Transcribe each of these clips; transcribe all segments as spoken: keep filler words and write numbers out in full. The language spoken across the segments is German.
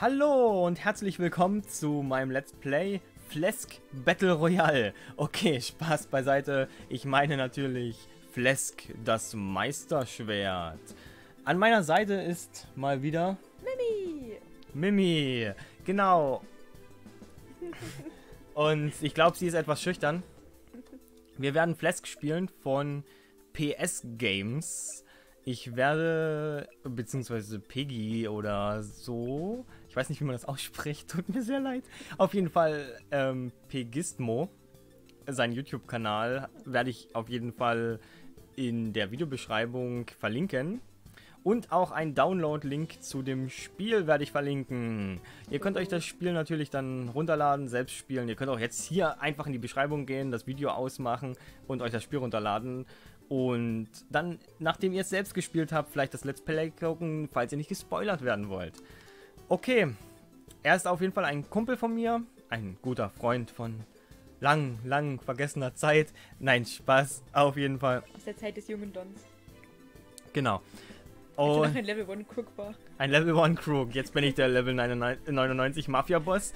Hallo und herzlich willkommen zu meinem Let's Play Flesc Battle Royale. Okay, Spaß beiseite. Ich meine natürlich Flesc, das Meisterschwert. An meiner Seite ist mal wieder Mimi. Mimi, genau. Und ich glaube, sie ist etwas schüchtern. Wir werden Flesc spielen von P S Games. Ich werde, beziehungsweise Peggy oder so, ich weiß nicht, wie man das ausspricht, tut mir sehr leid. Auf jeden Fall ähm, Pegistmo, seinen YouTube-Kanal, werde ich auf jeden Fall in der Videobeschreibung verlinken. Und auch einen Download-Link zu dem Spiel werde ich verlinken. Ihr könnt euch das Spiel natürlich dann runterladen, selbst spielen. Ihr könnt auch jetzt hier einfach in die Beschreibung gehen, das Video ausmachen und euch das Spiel runterladen. Und dann, nachdem ihr es selbst gespielt habt, vielleicht das Let's Play gucken, falls ihr nicht gespoilert werden wollt. Okay, er ist auf jeden Fall ein Kumpel von mir, ein guter Freund von lang, lang vergessener Zeit. Nein, Spaß, auf jeden Fall. Aus der Zeit des jungen Dons. Genau. Oh, ein Level eins Crook war. Ein Level eins Crook. Jetzt bin ich der Level neunundneunzig Mafia-Boss.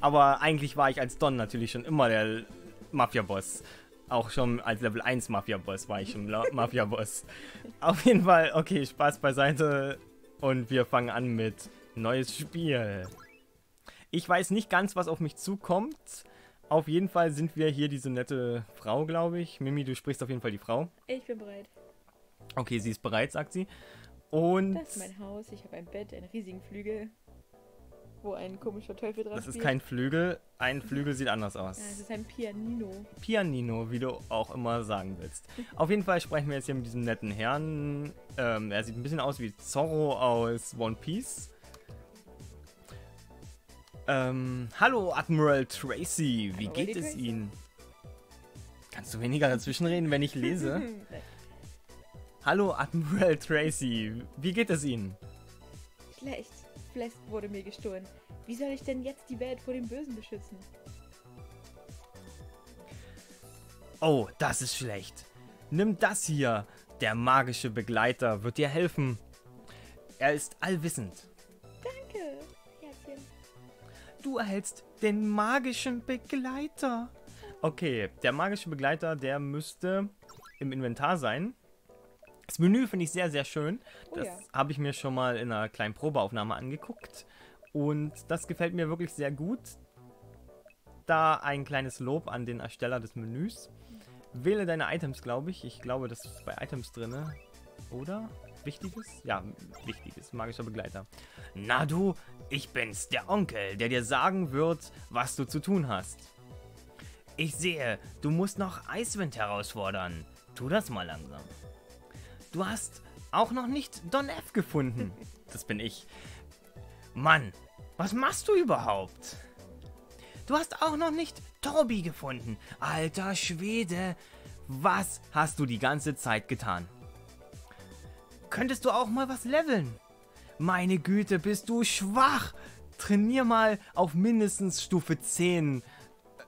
Aber eigentlich war ich als Don natürlich schon immer der Mafia-Boboss. Auch schon als Level eins Mafia-Boss war ich schon Mafia-Boss. Auf jeden Fall, okay, Spaß beiseite. Und wir fangen an mit neues Spiel. Ich weiß nicht ganz, was auf mich zukommt. Auf jeden Fall sind wir hier diese nette Frau, glaube ich. Mimi, du sprichst auf jeden Fall die Frau. Ich bin bereit. Okay, sie ist bereit, sagt sie. Und das ist mein Haus, ich habe ein Bett, einen riesigen Flügel, wo ein komischer Teufel dran ist. Das ist kein Flügel, ein Flügel sieht anders aus. Ja, das ist ein Pianino. Pianino, wie du auch immer sagen willst. Auf jeden Fall sprechen wir jetzt hier mit diesem netten Herrn. Ähm, er sieht ein bisschen aus wie Zoro aus One Piece. Ähm, hallo Admiral Tracy, wie hallo, geht es Tracy? Ihnen? Kannst du weniger dazwischen reden, wenn ich lese? Hallo Admiral Tracy, wie geht es Ihnen? Schlecht. Flesc wurde mir gestohlen. Wie soll ich denn jetzt die Welt vor dem Bösen beschützen? Oh, das ist schlecht. Nimm das hier. Der magische Begleiter wird dir helfen. Er ist allwissend. Danke, Herzchen. Du erhältst den magischen Begleiter. Okay, der magische Begleiter, der müsste im Inventar sein. Das Menü finde ich sehr, sehr schön. Das oh ja. habe ich mir schon mal in einer kleinen Probeaufnahme angeguckt. Und das gefällt mir wirklich sehr gut. Da ein kleines Lob an den Ersteller des Menüs. Wähle deine Items, glaube ich. Ich glaube, das ist bei Items drin, oder? Wichtiges? Ja, wichtiges. Magischer Begleiter. Na du, ich bin's, der Onkel, der dir sagen wird, was du zu tun hast. Ich sehe, du musst noch Eiswind herausfordern. Tu das mal langsam. Du hast auch noch nicht Don F gefunden. Das bin ich. Mann, was machst du überhaupt? Du hast auch noch nicht Tobi gefunden. Alter Schwede, was hast du die ganze Zeit getan? Könntest du auch mal was leveln? Meine Güte, bist du schwach. Trainier mal auf mindestens Stufe zehn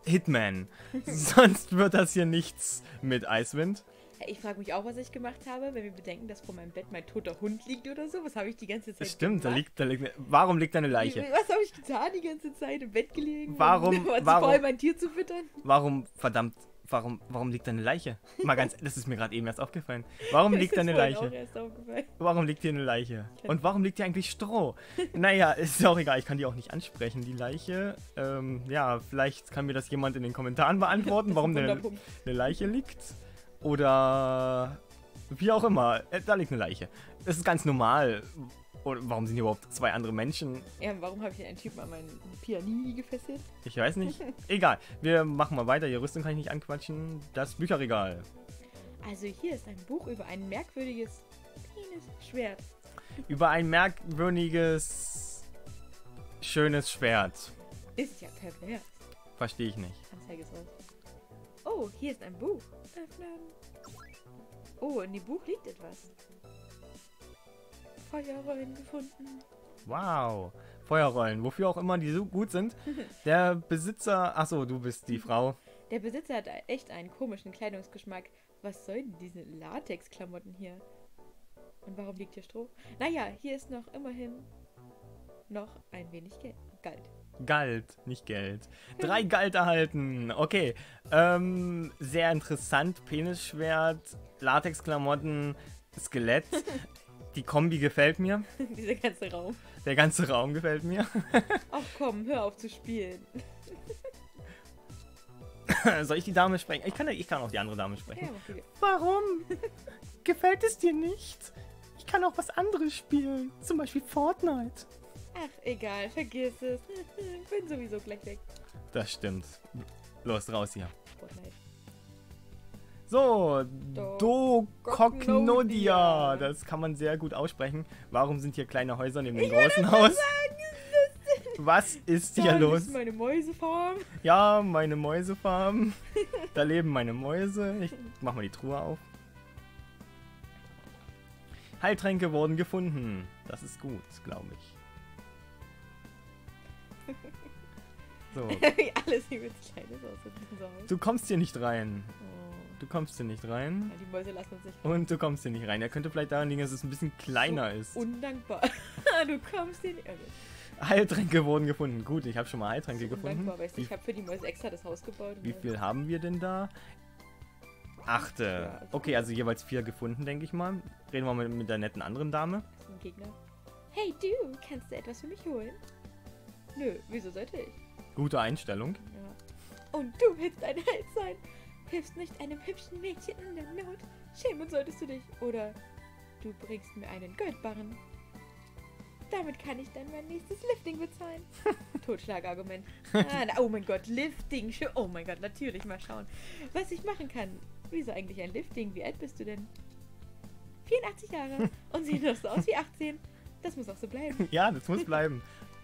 Hitman. Sonst wird das hier nichts mit Eiswind. Ich frage mich auch, was ich gemacht habe, wenn wir bedenken, dass vor meinem Bett mein toter Hund liegt oder so. Was habe ich die ganze Zeit Stimmt, gemacht? Stimmt, da liegt, da liegt, warum liegt da eine Leiche? Was habe ich getan die ganze Zeit? Im Bett gelegen? Warum? Warum? Mein Tier zu füttern? Warum, verdammt, warum, warum liegt da eine Leiche? Mal ganz, das ist mir gerade eben erst aufgefallen. Warum liegt da eine Leiche? Warum liegt hier eine Leiche? Und warum liegt hier eigentlich Stroh? Naja, ist auch egal, ich kann die auch nicht ansprechen, die Leiche. Ähm, ja, vielleicht kann mir das jemand in den Kommentaren beantworten, warum denn eine, eine Leiche liegt. Oder wie auch immer, da liegt eine Leiche. Das ist ganz normal. Oder warum sind hier überhaupt zwei andere Menschen? Ja, warum habe ich einen Typen an meinen Pianini gefesselt? Ich weiß nicht. Egal, wir machen mal weiter. Die Rüstung kann ich nicht anquatschen. Das Bücherregal. Also hier ist ein Buch über ein merkwürdiges Penis-Schwert. Über ein merkwürdiges, schönes Schwert. Ist ja pervers. Verstehe ich nicht. Anzeige ist raus. Oh, hier ist ein Buch. Öffnen. Oh, in dem Buch liegt etwas. Feuerrollen gefunden. Wow, Feuerrollen, wofür auch immer die so gut sind. Der Besitzer, achso, du bist die Frau. Der Besitzer hat echt einen komischen Kleidungsgeschmack. Was sollen diese Latexklamotten hier? Und warum liegt hier Stroh? Naja, hier ist noch immerhin noch ein wenig Geld. Galt. Galt, nicht Geld. Drei Galt erhalten. Okay. Ähm, sehr interessant. Penisschwert, Latexklamotten, Skelett. Die Kombi gefällt mir. Dieser ganze Raum. Der ganze Raum gefällt mir. Ach komm, hör auf zu spielen. Soll ich die Dame sprechen? Ich kann, ich kann auch die andere Dame sprechen. Ja, okay. Warum? Gefällt es dir nicht? Ich kann auch was anderes spielen. Zum Beispiel Fortnite. Ach, egal. Vergiss es. Ich bin sowieso gleich weg. Das stimmt. Los, raus hier. Fortnite. So, Docognodia. Das kann man sehr gut aussprechen. Warum sind hier kleine Häuser neben dem großen Haus? Was ist hier los? Das ist meine Mäusefarm. Ja, meine Mäusefarm. Da leben meine Mäuse. Ich mach mal die Truhe auf. Heiltränke wurden gefunden. Das ist gut, glaube ich. So. Alles hier wird kleines aus. Du kommst hier nicht rein. Du kommst hier nicht rein. Ja, die Mäuse lassen uns nicht rein. Und du kommst hier nicht rein. Er könnte vielleicht daran liegen, dass es ein bisschen kleiner so ist. Undankbar. Du kommst hier nicht rein. Heiltränke wurden gefunden. Gut, ich habe schon mal Heiltränke so gefunden. Undankbar, weißt du, ich habe für die Mäuse extra das Haus gebaut. Wie viel haben wir denn da? Achte. Ja, also okay, also jeweils vier gefunden, denke ich mal. Reden wir mal mit, mit der netten anderen Dame. Das ist ein Gegner. Hey, du, kannst du etwas für mich holen? Nö, wieso sollte ich? Gute Einstellung. Ja. Und du willst ein Held sein. Hilfst nicht einem hübschen Mädchen in der Not. Schämen solltest du dich. Oder du bringst mir einen Goldbarren. Damit kann ich dann mein nächstes Lifting bezahlen. Totschlagargument. Ah, oh mein Gott, Lifting. Oh mein Gott, natürlich. Mal schauen, was ich machen kann. Wieso eigentlich ein Lifting? Wie alt bist du denn? vierundachtzig Jahre. Und sieht noch so aus wie achtzehn. Das muss auch so bleiben. Ja, das muss bleiben.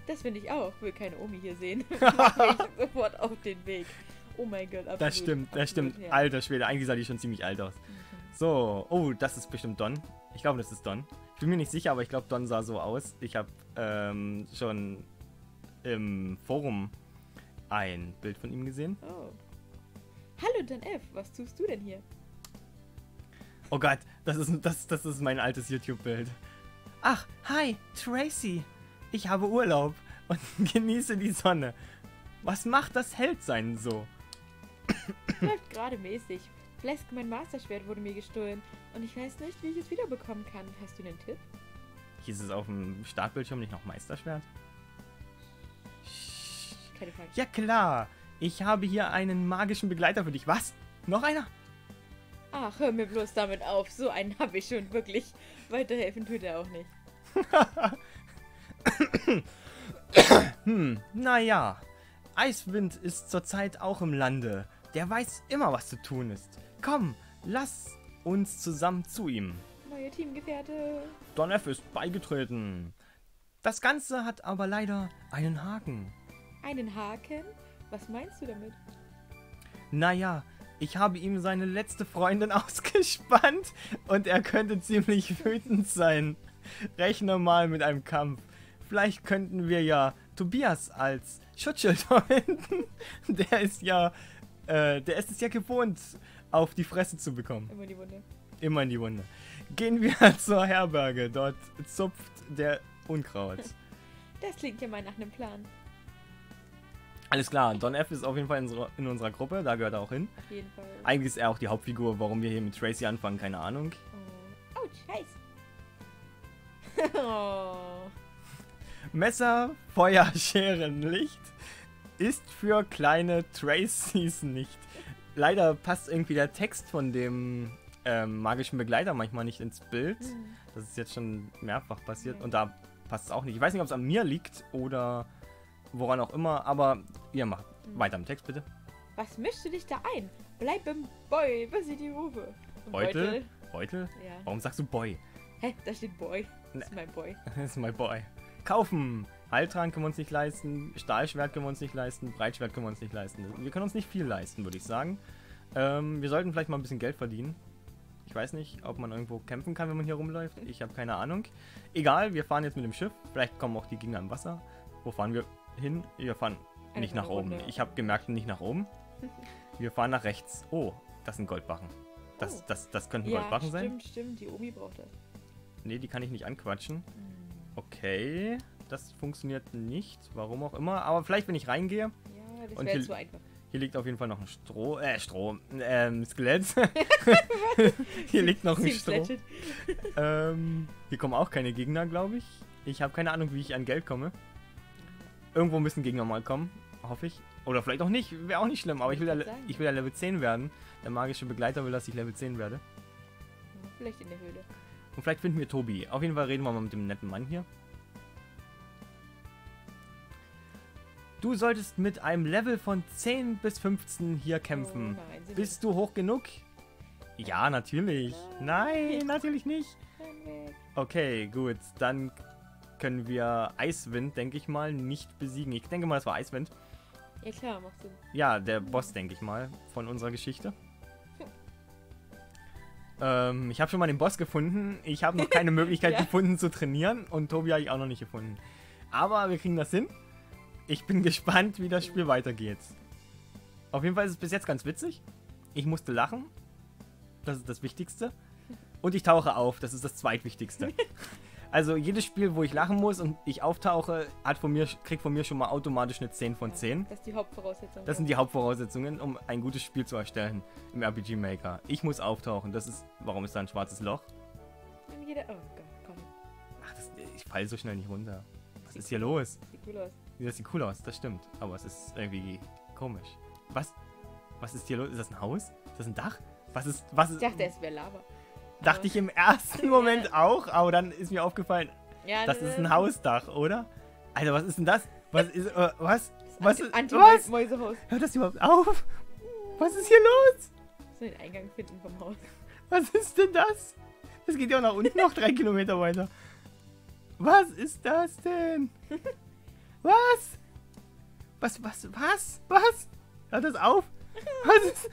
Das finde ich auch. Will keine Omi hier sehen. Mach mich sofort auf den Weg. Oh mein Gott, absolut. Das stimmt, das absolut, stimmt. Ja. Alter Schwede, eigentlich sah die schon ziemlich alt aus. Mhm. So, oh, das ist bestimmt Don. Ich glaube, das ist Don. Ich bin mir nicht sicher, aber ich glaube, Don sah so aus. Ich habe ähm, schon im Forum ein Bild von ihm gesehen. Oh. Hallo, Don F, was tust du denn hier? Oh Gott, das ist, das, das ist mein altes YouTube-Bild. Ach, hi, Tracy. Ich habe Urlaub und genieße die Sonne. Was macht das Heldsein so? Läuft gerade mäßig. Flesc, mein Meisterschwert wurde mir gestohlen und ich weiß nicht, wie ich es wiederbekommen kann. Hast du einen Tipp? Hieß es auf dem Startbildschirm nicht noch Meisterschwert? Keine Frage. Ja klar, ich habe hier einen magischen Begleiter für dich. Was? Noch einer? Ach, hör mir bloß damit auf. So einen habe ich schon wirklich. Weiterhelfen tut er auch nicht. Hm, naja. Eiswind ist zurzeit auch im Lande. Der weiß immer, was zu tun ist. Komm, lass uns zusammen zu ihm. Neue Teamgefährte. Don F ist beigetreten. Das Ganze hat aber leider einen Haken. Einen Haken? Was meinst du damit? Naja, ich habe ihm seine letzte Freundin ausgespannt und er könnte ziemlich wütend sein. Rechne mal mit einem Kampf. Vielleicht könnten wir ja Tobias als Schutzschild verwenden. Der ist ja, äh, der ist es ja gewohnt, auf die Fresse zu bekommen. Immer in die Wunde. Immer in die Wunde. Gehen wir zur Herberge. Dort zupft der Unkraut. Das klingt ja mal nach einem Plan. Alles klar. Don F ist auf jeden Fall in, so, in unserer Gruppe. Da gehört er auch hin. Auf jeden Fall. Eigentlich ist er auch die Hauptfigur, warum wir hier mit Tracy anfangen. Keine Ahnung. Oh, oh scheiße. Oh. Messer, Feuer, Scheren, Licht ist für kleine Tracys nicht. Leider passt irgendwie der Text von dem ähm, magischen Begleiter manchmal nicht ins Bild. Das ist jetzt schon mehrfach passiert, okay. Und da passt es auch nicht. Ich weiß nicht, ob es an mir liegt oder woran auch immer, aber ihr macht mhm. weiter im Text, bitte. Was mischst du dich da ein? Bleib im Boy, was ist die Rufe? Beutel? Beutel? Ja. Warum sagst du Boy? Hä, da steht Boy. Das ist mein Boy. Das ist mein Boy. Kaufen! Heiltrank können wir uns nicht leisten, Stahlschwert können wir uns nicht leisten, Breitschwert können wir uns nicht leisten. Wir können uns nicht viel leisten, würde ich sagen. Ähm, wir sollten vielleicht mal ein bisschen Geld verdienen. Ich weiß nicht, ob man irgendwo kämpfen kann, wenn man hier rumläuft. Ich habe keine Ahnung. Egal, wir fahren jetzt mit dem Schiff. Vielleicht kommen auch die Gegner im Wasser. Wo fahren wir hin? Wir fahren nicht nach oben. Ich habe gemerkt, nicht nach oben. Wir fahren nach rechts. Oh, das sind Goldbarren. Das, oh. das, das könnten ja, Goldbarren stimmt, sein. Stimmt, stimmt. Die Omi braucht das. Nee, die kann ich nicht anquatschen. Mhm. Okay, das funktioniert nicht, warum auch immer. Aber vielleicht, wenn ich reingehe. Ja, das wäre zu einfach. Hier liegt auf jeden Fall noch ein Stroh, äh, Stroh, ähm, Skelett. Hier liegt noch ein Stroh. Ähm, hier kommen auch keine Gegner, glaube ich. Ich habe keine Ahnung, wie ich an Geld komme. Irgendwo müssen Gegner mal kommen, hoffe ich. Oder vielleicht auch nicht, wäre auch nicht schlimm, aber ich will, ja, ich will ja Level zehn werden. Der magische Begleiter will, dass ich Level zehn werde. Vielleicht in der Höhle. Und vielleicht finden wir Tobi. Auf jeden Fall reden wir mal mit dem netten Mann hier. Du solltest mit einem Level von zehn bis fünfzehn hier kämpfen. Oh nein, bist du hoch genug? Ja, natürlich. Nein, nein, natürlich nicht. Okay, gut. Dann können wir Eiswind, denke ich mal, nicht besiegen. Ich denke mal, es war Eiswind. Ja, klar, macht Sinn. Ja, der Boss, denke ich mal, von unserer Geschichte. Ähm, ich habe schon mal den Boss gefunden. Ich habe noch keine Möglichkeit ja. gefunden zu trainieren. Und Tobi habe ich auch noch nicht gefunden. Aber wir kriegen das hin. Ich bin gespannt, wie das Spiel weitergeht. Auf jeden Fall ist es bis jetzt ganz witzig. Ich musste lachen. Das ist das Wichtigste. Und ich tauche auf. Das ist das Zweitwichtigste. Also jedes Spiel, wo ich lachen muss und ich auftauche, hat von mir, kriegt von mir schon mal automatisch eine zehn von zehn. Das ist die Hauptvoraussetzung. Das sind die Hauptvoraussetzungen, um ein gutes Spiel zu erstellen im R P G Maker. Ich muss auftauchen. Das ist, warum ist da ein schwarzes Loch? Jeder, oh Gott, komm. Ach, das, ich falle so schnell nicht runter. Was ist hier los? Sieht cool aus. Das sieht cool aus, das stimmt. Aber es ist irgendwie komisch. Was? Was ist hier los? Ist das ein Haus? Ist das ein Dach? Was ist... Was ist ich dachte, es wäre Lava. Dachte aber ich im ersten Moment ja. auch, aber dann ist mir aufgefallen, ja, das ist ein Hausdach, oder? Alter, was ist denn das? Was ist... Äh, was? Was ist... Was? Mäusehaus. Hört das überhaupt auf? Was ist hier los? Ich muss den Eingang finden vom Haus. Was ist denn das? Das geht ja auch nach unten noch drei Kilometer weiter. Was ist das denn? Was? Was, was, was, was? Hört das auf? Was ist...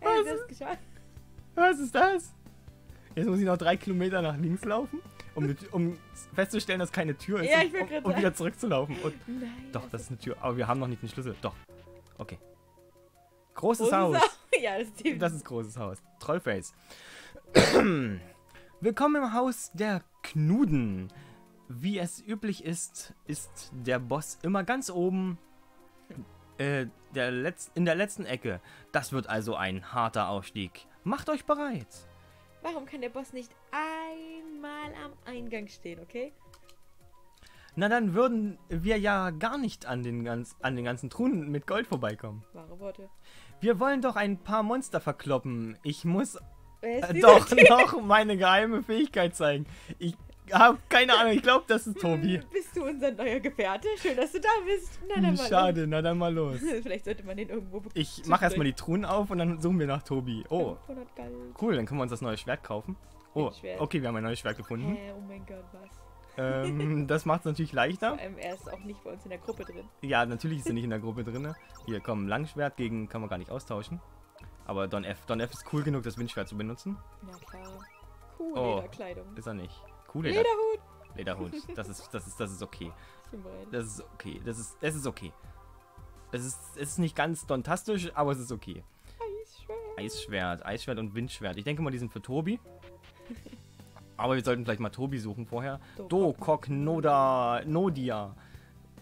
Was ist, was ist das? Jetzt muss ich noch drei Kilometer nach links laufen, um, um festzustellen, dass keine Tür ist, ja, ich will um, um wieder zurückzulaufen. Und nein, doch, das ist eine Tür, aber wir haben noch nicht den Schlüssel. Doch, okay. Großes, großes Haus. Haus. Ja, das, ist das ist großes Haus. Trollface. Willkommen im Haus der Knuden. Wie es üblich ist, ist der Boss immer ganz oben äh, der Letz in der letzten Ecke. Das wird also ein harter Aufstieg. Macht euch bereit. Warum kann der Boss nicht einmal am Eingang stehen, okay? Na, dann würden wir ja gar nicht an den, ganz, an den ganzen Truhen mit Gold vorbeikommen. Wahre Worte. Wir wollen doch ein paar Monster verkloppen. Ich muss äh, doch noch meine geheime Fähigkeit zeigen. Ich habe keine Ahnung, ich glaube, das ist Tobi. Bist du unser neuer Gefährte? Schön, dass du da bist. Na, dann mal Schade, los. na dann mal los. Vielleicht sollte man den irgendwo bekommen. Ich mache erstmal die Truhen auf und dann suchen wir nach Tobi. Oh, cool, dann können wir uns das neue Schwert kaufen. Oh, okay, wir haben ein neues Schwert gefunden. Äh, oh mein Gott, was? Ähm, das macht es natürlich leichter. Vor allem, er ist auch nicht bei uns in der Gruppe drin. Ja, natürlich ist er nicht in der Gruppe drin. Hier, komm, Langschwert gegen kann man gar nicht austauschen. Aber Don F. Don F ist cool genug, das Windschwert zu benutzen. Na klar. Cool, oh, Lederkleidung. Ist er nicht. Cool, Leder Lederhut! Lederhut, das ist, das ist, das ist okay. Das ist okay, das ist, es ist okay. Es ist, es ist nicht ganz dontastisch, aber es ist okay. Eisschwert. Eisschwert, Eisschwert und Windschwert. Ich denke mal, die sind für Tobi. Aber wir sollten vielleicht mal Tobi suchen vorher. Docognodia.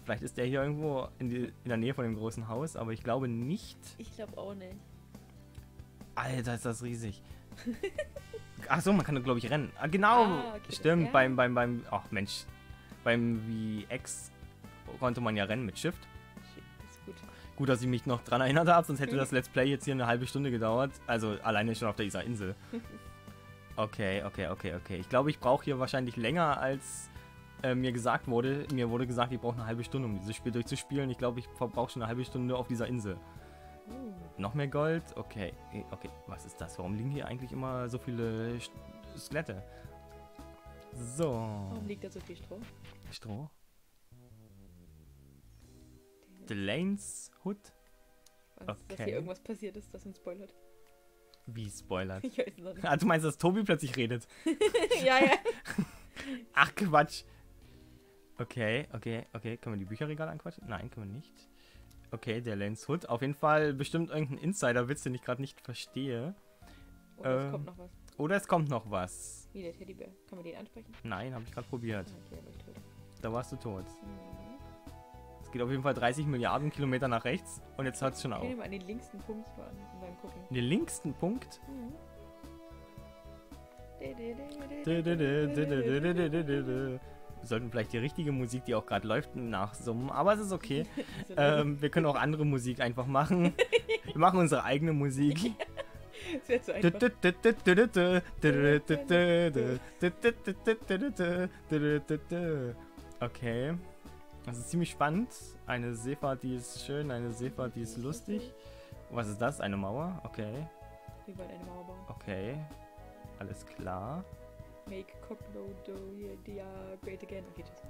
Vielleicht ist der hier irgendwo in, die, in der Nähe von dem großen Haus, aber ich glaube nicht. Ich glaube auch nicht. Alter, ist das riesig. Achso, man kann, glaube ich, rennen. Ah, genau, ah, okay, stimmt, ja. beim, beim, beim, ach oh, Mensch, beim V X konnte man ja rennen mit Shift. Ist gut. Gut, dass ich mich noch dran erinnert habe, sonst hätte das Let's Play jetzt hier eine halbe Stunde gedauert. Also alleine schon auf der Isar Insel. Okay, okay, okay, okay. Ich glaube, ich brauche hier wahrscheinlich länger, als äh, mir gesagt wurde. Mir wurde gesagt, ich brauche eine halbe Stunde, um dieses Spiel durchzuspielen. Ich glaube, ich verbrauche schon eine halbe Stunde auf dieser Insel. Noch mehr Gold? Okay. Okay, was ist das? Warum liegen hier eigentlich immer so viele Sch Skelette? So. Warum liegt da so viel Stroh? Stroh? Delanes Hut? Okay. Dass hier irgendwas passiert ist, das uns spoilert. Wie spoilert? Ich weiß noch nicht. Ah, du meinst, dass Tobi plötzlich redet? Ja, ja. Ach, Quatsch. Okay, okay, okay. Können wir die Bücherregale anquatschen? Nein, können wir nicht. Okay, der Lance Hood. Auf jeden Fall bestimmt irgendein Insider-Witz, den ich gerade nicht verstehe. Oder ähm, es kommt noch was. Oder es kommt noch was. Wie der Teddybär. Kann man den ansprechen? Nein, habe ich gerade probiert. Okay, Da warst du tot. Mhm. Es geht auf jeden Fall dreißig Milliarden Kilometer nach rechts und jetzt hört es schon auf. Ich will mal an den linksten Punkt fahren und dann gucken. Den linksten Punkt? Mhm. Wir sollten vielleicht die richtige Musik, die auch gerade läuft, nachsummen, aber es ist okay. ähm, wir können auch andere Musik einfach machen. Wir machen unsere eigene Musik. Das wäre zu einfach. Okay. Das ist ziemlich spannend. Eine Seefahrt, die ist schön, eine Seefahrt, die ist lustig. Was ist das? Eine Mauer? Okay. Wir wollen eine Mauer bauen. Okay. Alles klar. Make Cognodia great again. Okay, tschüss.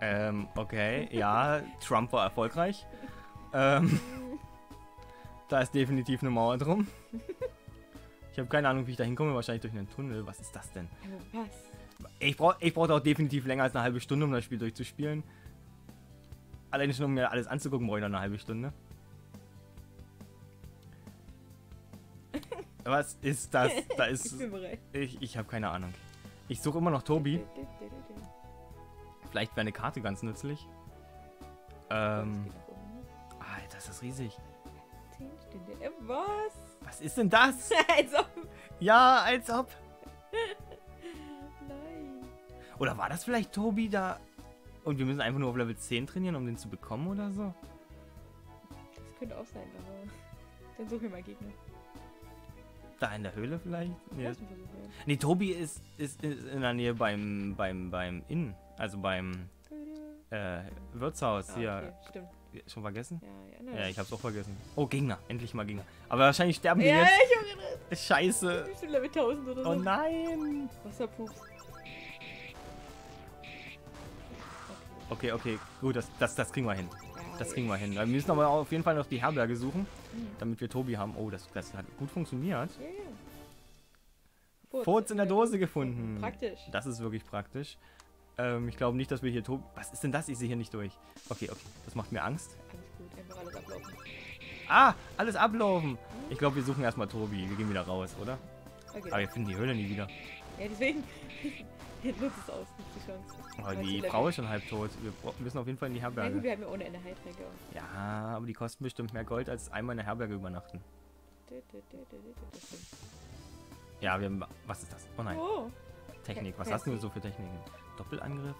Ähm, okay. Ja, Trump war erfolgreich. ähm, da ist definitiv eine Mauer drum. Ich habe keine Ahnung, wie ich da hinkomme. Wahrscheinlich durch einen Tunnel. Was ist das denn? Oh, was? Ich brauche ich brauch auch definitiv länger als eine halbe Stunde, um das Spiel durchzuspielen. Alleine schon, um mir alles anzugucken, brauche ich noch eine halbe Stunde. Was ist das? Da ist, ich bin bereit. Ich, ich habe keine Ahnung. Ich suche immer noch Tobi. Vielleicht wäre eine Karte ganz nützlich. Ähm, Alter, ist das riesig. Was? Was ist denn das? Als ob. Ja, als ob. Nein. Oder war das vielleicht Tobi da? Und wir müssen einfach nur auf Level zehn trainieren, um den zu bekommen oder so? Das könnte auch sein, aber... Dann suchen wir mal Gegner. Da in der Höhle vielleicht? Nee, nee, Tobi ist, ist, ist in der Nähe beim, beim, beim Inn. Also beim äh, Wirtshaus. Ah, hier. Okay, stimmt. Schon vergessen? Ja, ja, ja, ich hab's auch vergessen. Oh, Gegner. Endlich mal Gegner. Aber wahrscheinlich sterben wir ja, jetzt. Ich hab Scheiße. Ich bin Level tausend oder so. Oh nein. Wasserpups. Okay, okay. Gut, das, das, das kriegen wir hin. Das kriegen wir hin. Wir müssen aber auf jeden Fall noch die Herberge suchen, damit wir Tobi haben. Oh, das, das hat gut funktioniert. Yeah, yeah. Furz in der Dose gefunden. Praktisch. Das ist wirklich praktisch. Ähm, ich glaube nicht, dass wir hier Tobi... Was ist denn das? Ich sehe hier nicht durch. Okay, okay. Das macht mir Angst. Alles gut. Einfach alles ablaufen. Ah, alles ablaufen. Ich glaube, wir suchen erstmal Tobi. Wir gehen wieder raus, oder? Okay. Aber wir finden die Höhle nie wieder. Ja, deswegen... Jetzt nutzt es aus, die Chance. Oh, die Frau ist schon halb tot. Wir müssen auf jeden Fall in die Herberge. Nein, wir haben ja ohne Ende Heiltränke. Ja, aber die kosten bestimmt mehr Gold als einmal in der Herberge übernachten. Ja, wir haben... Was ist das? Oh nein. Oh. Technik. Was hast du so für Techniken? Doppelangriff,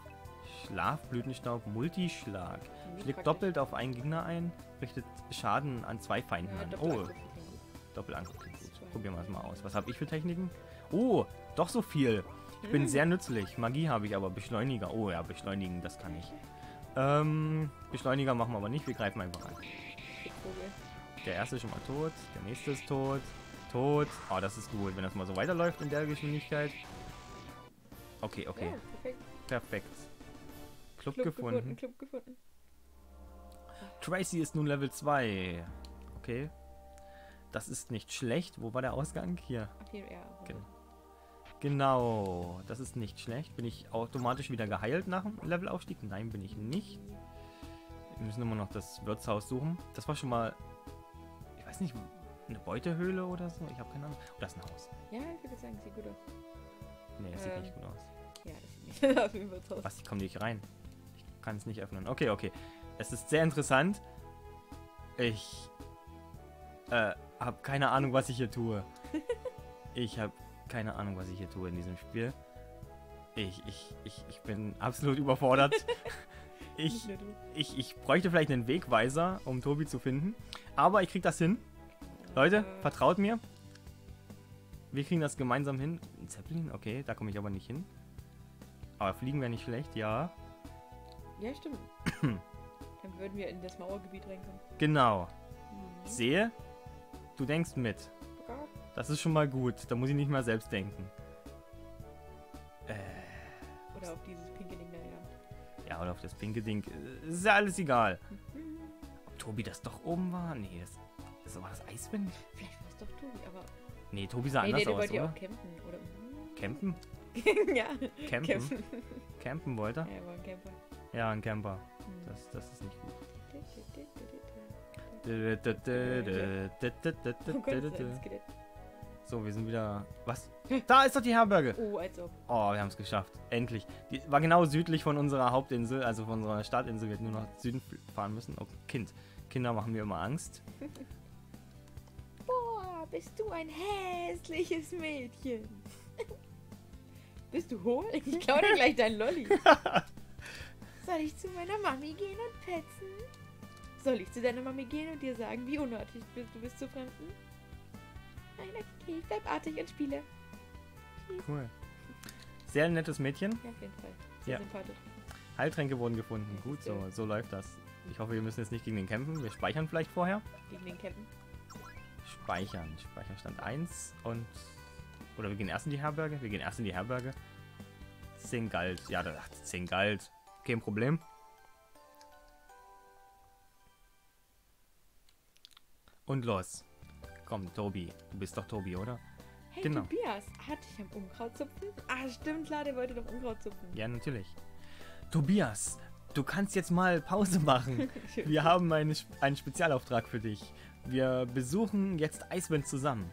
Schlafblütenstaub, Multischlag. Schlägt doppelt auf einen Gegner ein, richtet Schaden an zwei Feinden an. Oh. Doppelangriff. Probieren wir es mal aus. Was habe ich für Techniken? Oh, doch so viel. Ich bin sehr nützlich. Magie habe ich aber. Beschleuniger. Oh ja, beschleunigen, das kann ich. Ähm, Beschleuniger machen wir aber nicht. Wir greifen einfach an. Der erste ist schon mal tot. Der nächste ist tot. Tot. Oh, das ist gut, wenn das mal so weiterläuft in der Geschwindigkeit. Okay, okay. Ja, perfekt. Perfekt. Club, Club gefunden. gefunden. Club gefunden. Tracy ist nun Level zwei. Okay. Das ist nicht schlecht. Wo war der Ausgang? Hier. Hier, ja. Genau. Genau, das ist nicht schlecht. Bin ich automatisch wieder geheilt nach dem Levelaufstieg? Nein, bin ich nicht. Wir müssen immer noch das Wirtshaus suchen. Das war schon mal, ich weiß nicht, eine Beutehöhle oder so? Ich habe keine Ahnung. Oder ist ein Haus? Ja, ich würde sagen, sieht gut aus. Nee, das ähm, sieht nicht gut aus. Ja, das sieht nicht gut aus wie ein Wirtshaus. Was, ich komme nicht rein. Ich kann es nicht öffnen. Okay, okay. Es ist sehr interessant. Ich äh, habe keine Ahnung, was ich hier tue. Ich habe... Keine Ahnung, was ich hier tue in diesem Spiel. Ich, ich, ich, ich bin absolut überfordert. ich, ich, ich bräuchte vielleicht einen Wegweiser, um Tobi zu finden. Aber ich krieg das hin. Leute, vertraut mir. Wir kriegen das gemeinsam hin. Ein Zeppelin? Okay, da komme ich aber nicht hin. Aber fliegen wäre nicht schlecht, ja. Ja, stimmt. Dann würden wir in das Mauergebiet reinkommen. Genau. Mhm. Sehe, du denkst mit. Das ist schon mal gut. Da muss ich nicht mal selbst denken. Äh, oder auf dieses pinke Ding da, ja. Ja, oder auf das pinke Ding. Ist ja alles egal. Mhm. Ob Tobi das doch oben war? Nee, das, das war das Eiswind. Vielleicht war es doch Tobi, aber... Nee, Tobi sah nee, anders nee, aus, oder? Ja, auch campen, oder? Campen? ja. Campen? Campen, campen wollte er? Ja, aber ein Camper. Ja, ein Camper. Mhm. Das, das ist nicht gut. Oh Gott, das ist ein Skelett. So, wir sind wieder... Was? Da ist doch die Herberge! Oh, als ob. Oh, wir haben es geschafft. Endlich. Die war genau südlich von unserer Hauptinsel, also von unserer Startinsel. Wir hätten nur nach Süden fahren müssen. Oh, Kind. Kinder machen mir immer Angst. Boah, bist du ein hässliches Mädchen. Bist du hohl? Ich klaue dir gleich dein Lolli. Soll ich zu meiner Mami gehen und petzen? Soll ich zu deiner Mami gehen und dir sagen, wie unartig bist du bist zu Fremden? Nein, okay, ich bleib artig und spiele. Please. Cool. Sehr nettes Mädchen. Ja, auf jeden Fall. Sehr ja. sympathisch. Heiltränke wurden gefunden. Gut, so, so läuft das. Ich hoffe, wir müssen jetzt nicht gegen den kämpfen. Wir speichern vielleicht vorher. Gegen den kämpfen? Speichern. Speichern Stand eins und... Oder wir gehen erst in die Herberge. Wir gehen erst in die Herberge. zehn Galt. Ja, da dachte ich zehn Galt. Kein Problem. Und los. Komm, Tobi. Du bist doch Tobi, oder? Hey, genau. Tobias, hatte ich am Unkraut zupfen? Ah, stimmt, klar, der wollte doch Unkraut zupfen. Ja, natürlich. Tobias, du kannst jetzt mal Pause machen. Wir haben eine, einen Spezialauftrag für dich. Wir besuchen jetzt Eiswind zusammen.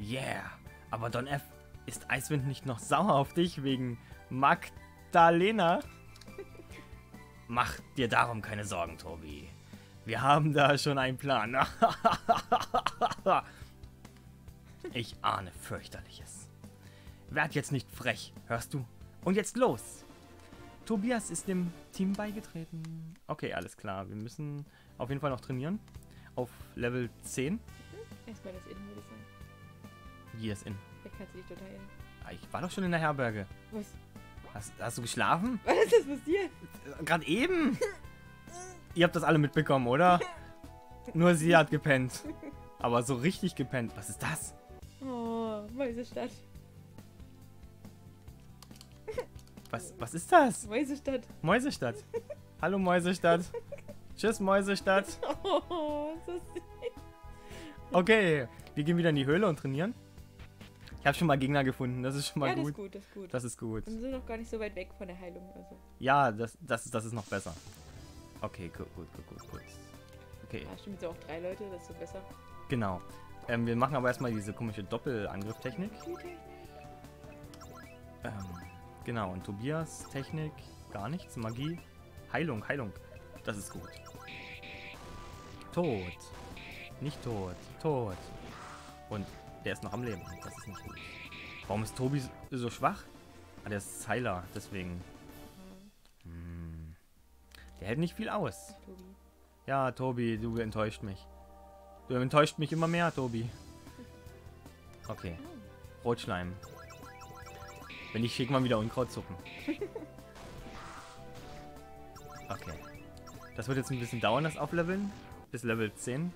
Yeah. Aber Don F, ist Eiswind nicht noch sauer auf dich wegen Magdalena? Mach dir darum keine Sorgen, Tobi. Wir haben da schon einen Plan. Ich ahne Fürchterliches. Werd jetzt nicht frech, hörst du? Und jetzt los! Tobias ist dem Team beigetreten. Okay, alles klar. Wir müssen auf jeden Fall noch trainieren. Auf Level zehn. Erstmal das Innen, würde ich sagen. Hier ist in. Vielleicht kannst du dich total erinnern. Ich war doch schon in der Herberge. Was? Hast, hast du geschlafen? Was ist das passiert? Gerade eben. Ihr habt das alle mitbekommen, oder? Nur sie hat gepennt. Aber so richtig gepennt. Was ist das? Oh, Mäusestadt. Was, was ist das? Mäusestadt. Mäusestadt. Hallo Mäusestadt. Tschüss Mäusestadt. Oh, so süß. Okay, wir gehen wieder in die Höhle und trainieren. Ich habe schon mal Gegner gefunden, das ist schon mal ja, gut. Das ist gut, das ist gut. Das ist gut. Und wir sind noch gar nicht so weit weg von der Heilung. Also. Ja, das, das, das ist noch besser. Okay, gut, gut, gut, gut. Okay. Ja, stimmt, so auch drei Leute, das ist so besser. Genau. Ähm, wir machen aber erstmal diese komische Doppelangriff-Technik. Ähm, genau, und Tobias, Technik, gar nichts, Magie, Heilung, Heilung. Das ist gut. Tot. Nicht tot. Tot. Und... Der ist noch am Leben. Das ist nicht gut. Warum ist Tobi so schwach? Ah, der ist Heiler, deswegen. Hm. Der hält nicht viel aus. Ja, Tobi, du enttäuscht mich. Du enttäuscht mich immer mehr, Tobi. Okay. Rotschleim. Wenn ich schick mal wieder Unkraut zucken. Okay. Das wird jetzt ein bisschen dauern, das Aufleveln. Bis Level zehn.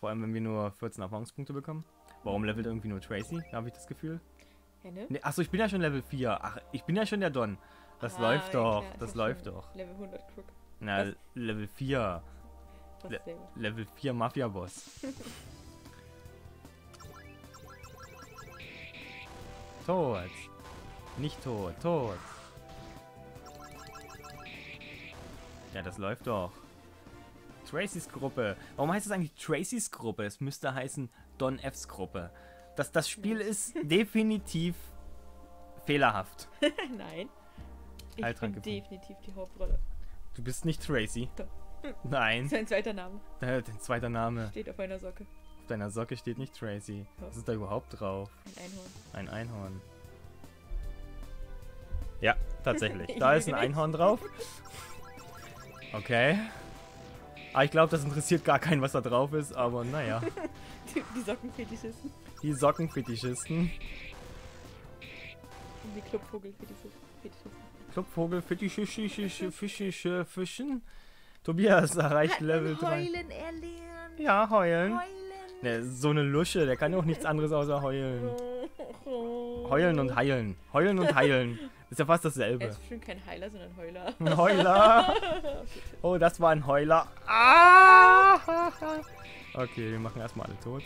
Vor allem, wenn wir nur vierzehn Erfahrungspunkte bekommen. Warum levelt irgendwie nur Tracy? Da habe ich das Gefühl. Ja, ne? Nee, achso, ich bin ja schon Level vier. Ach, ich bin ja schon der Don. Das ah, läuft doch. Klar, das läuft doch. Level hundert Crook. Na, was? Level vier. Le Level vier Mafia-Boss. Tot. Nicht tot. Tot. Ja, das läuft doch. Tracys Gruppe. Warum heißt das eigentlich Tracys Gruppe? Es müsste heißen Don F's Gruppe. Das, das Spiel ist definitiv fehlerhaft. Nein. Ich Heiltrank bin gefunden. Definitiv die Hauptrolle. Du bist nicht Tracy. Doch. Nein. Das ist ein zweiter Name. Dein zweiter Name. Steht auf meiner Socke. Auf deiner Socke steht nicht Tracy. Doch. Was ist da überhaupt drauf? Ein Einhorn. Ein Einhorn. Ja, tatsächlich. Da ist ein Einhorn drauf. Okay. Ah, ich glaube, das interessiert gar keinen, was da drauf ist, aber naja. Die, die Sockenfetischisten. Die Sockenfetischisten. Und die Clubvogelfetischisten. Clubvogelfetischische Fische Fischen. Tobias erreicht Level drei. Heulen erlernt. Ja, heulen. Heulen. Ne, so eine Lusche, der kann ja auch nichts anderes außer heulen. Heulen und heilen. Heulen und heilen. Ist ja fast dasselbe. Er ist bestimmt kein Heiler, sondern Heuler. Ein Heuler. Oh, das war ein Heuler. Ah! Okay, wir machen erstmal alle tot.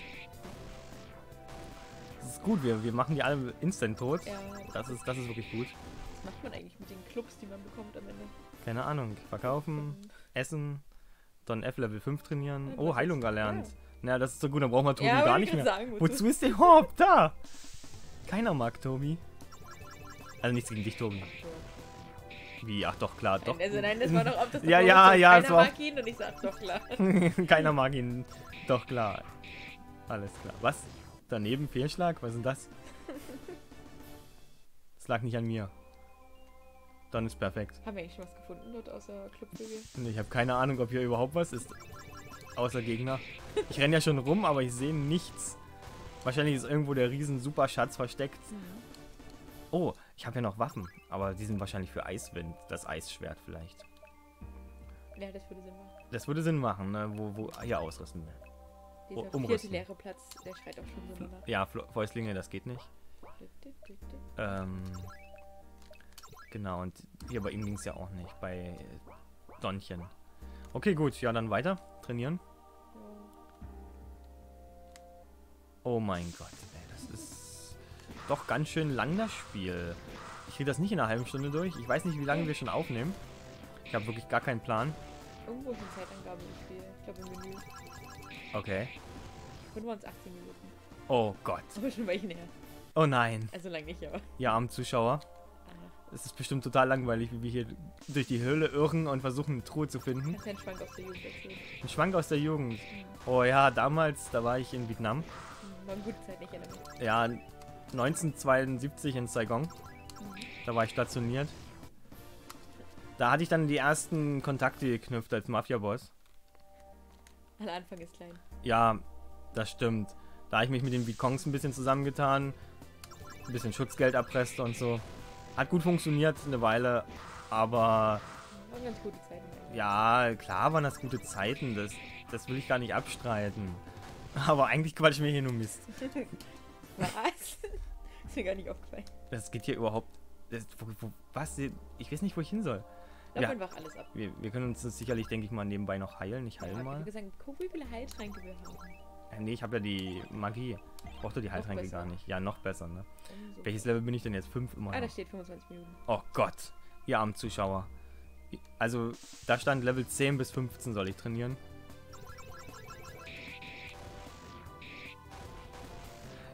Das ist gut, wir, wir machen die alle instant tot. Ja, das, das, ist, das ist wirklich gut. Was macht man eigentlich mit den Clubs, die man bekommt am Ende? Keine Ahnung. Verkaufen, essen, Don F Level fünf trainieren. Oh, Heilung erlernt. Na, das ist so gut, dann brauchen wir Tobi ja, gar nicht mehr. Sagen, wozu ist der überhaupt da? Keiner mag Tobi. Also nichts gegen dich, Tobi. Wie? Ach doch, klar, doch. Nein, also nein, das war doch auf das Ja, Problem. ja, ja. Keiner mag ihn und ich sag doch klar. Keiner mag ihn. Doch klar. Alles klar. Was? Daneben Fehlschlag? Was ist denn das? Das lag nicht an mir. Dann ist perfekt. Haben wir eigentlich schon was gefunden dort außer Clubvögel? Nee, ich habe keine Ahnung, ob hier überhaupt was ist. Außer Gegner. Ich renne ja schon rum, aber ich sehe nichts. Wahrscheinlich ist irgendwo der riesen Superschatz versteckt. Mhm. Oh, ich habe ja noch Waffen. Aber die sind wahrscheinlich für Eiswind. Das Eisschwert vielleicht. Ja, das würde Sinn machen. Das würde Sinn machen, ne? Wo, wo hier ausrüsten will. Dieser oh, vierte leere Platz, der schreit auch schon so nach. Ja, Fäustlinge, das geht nicht. Ähm, genau, und hier bei ihm ging es ja auch nicht, bei Donchen. Okay, gut, ja, dann weiter trainieren. Oh mein Gott, ey, das ist doch ganz schön lang, das Spiel. Ich kriege das nicht in einer halben Stunde durch. Ich weiß nicht, wie lange wir schon aufnehmen. Ich habe wirklich gar keinen Plan. Irgendwo ist eine Zeitangabe im Spiel. Ich glaube im Menü. Okay. fünfundachtzig Minuten. Oh Gott. Aber schon welche näher. Oh nein. Also lang nicht, aber. Ja, am Zuschauer. Es ist bestimmt total langweilig, wie wir hier durch die Höhle irren und versuchen, eine Truhe zu finden. Das ist ein Schwank aus der Jugend. Ein Schwank aus der Jugend. Mhm. Oh ja, damals, da war ich in Vietnam. Mhm, war eine gute Zeit, nicht in der Ja, neunzehnhundertzweiundsiebzig in Saigon. Mhm. Da war ich stationiert. Da hatte ich dann die ersten Kontakte geknüpft als Mafia-Boss. Am Anfang ist klein. Ja, das stimmt. Da habe ich mich mit den Vietcongs ein bisschen zusammengetan, ein bisschen Schutzgeld erpresst und so. Hat gut funktioniert eine Weile, aber... Waren ganz gute Zeiten. Ja, klar waren das gute Zeiten, das, das will ich gar nicht abstreiten. Aber eigentlich quatsch mir hier nur Mist. Was? Ist mir gar nicht aufgefallen. Das geht hier überhaupt... Das, wo, wo, was? Ich weiß nicht, wo ich hin soll. Ja, alles ab. Wir, wir können uns das sicherlich, denke ich mal, nebenbei noch heilen. Ich heile ja, mal. Ich gesagt, guck, wie viele Heiltränke wir haben. Ja, nee, ich habe ja die Magie. Ich brauche die Heiltränke gar nicht. Ja, noch besser, ne? So Welches Level bin ich denn jetzt? fünf immer noch? Ah, da steht fünfundzwanzig Minuten. Oh Gott, ihr armen Zuschauer. Also, da stand Level zehn bis fünfzehn soll ich trainieren.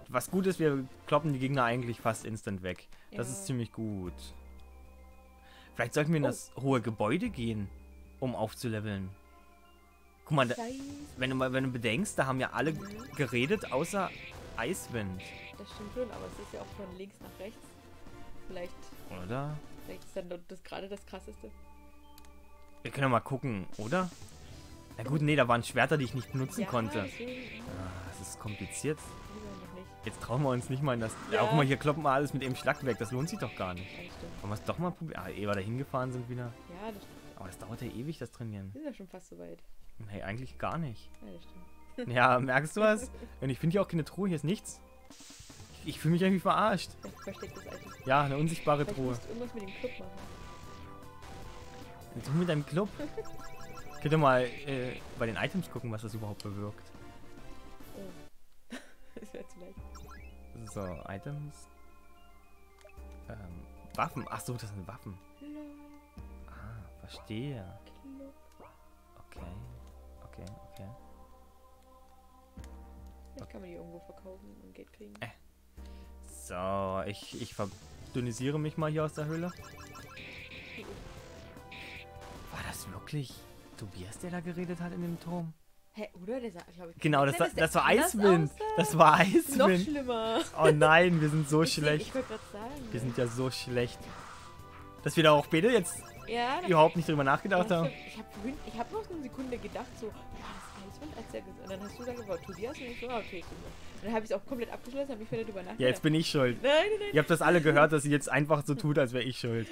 Was gut ist, wir kloppen die Gegner eigentlich fast instant weg. Ja. Das ist ziemlich gut. Vielleicht sollten wir in oh. das hohe Gebäude gehen, um aufzuleveln. Guck mal, da, wenn, du mal wenn du bedenkst, da haben ja alle mhm. geredet, außer Eiswind. Das stimmt schon, aber es ist ja auch von links nach rechts. Vielleicht, oder? Vielleicht ist dann das gerade das Krasseste. Wir können ja mal gucken, oder? Na gut, nee, da waren Schwerter, die ich nicht benutzen ja, konnte. Deswegen, ah, das ist kompliziert. Jetzt trauen wir uns nicht mal in das... Ja. Ja, guck mal, hier kloppen wir alles mit dem Schlag weg. Das lohnt sich doch gar nicht. Ja, wollen wir es doch mal probieren? Ah, eh, weil da hingefahren sind wieder. Ja, das stimmt. Aber das dauert ja ewig, das Trainieren. Wir sind ja schon fast so weit. Nee, eigentlich gar nicht. Ja, das stimmt. Ja, merkst du was? Und ich finde hier auch keine Truhe. Hier ist nichts. Ich, ich fühle mich irgendwie verarscht. Versteckt das Item. Ja, eine unsichtbare Vielleicht Truhe. Musst du irgendwas mit dem Club machen. Was mit deinem Club? Könnt ihr mal äh, bei den Items gucken, was das überhaupt bewirkt. Oh. Das wäre zu leicht. So, Items. Ähm, Waffen. Ach so, das sind Waffen. Ah, verstehe. Okay, okay, okay. Vielleicht kann man die irgendwo verkaufen und Geld kriegen. Äh. So, ich, ich verdünnisiere mich mal hier aus der Höhle. War das wirklich Tobias, der da geredet hat in dem Turm? Hä, hey, oder? Der sah, glaube ich... Genau, das, das, das war Eiswind. Das war Eiswind. Noch schlimmer. Oh nein, wir sind so ich schlecht. Ich wollte gerade sagen. Wir sind ja so schlecht. Dass wir da auch später jetzt ja, überhaupt nicht drüber nachgedacht haben. Ich habe ich hab noch eine Sekunde gedacht, so, war das Eiswind, als der... Und dann hast du gesagt, war Tobias und ich so, okay, super. Und dann habe ich es auch komplett abgeschlossen, habe nicht wieder drüber nachgedacht. Ja, jetzt bin ich schuld. Nein, nein, nein. Ihr habt das alle gehört, dass sie jetzt einfach so tut, als wäre ich schuld.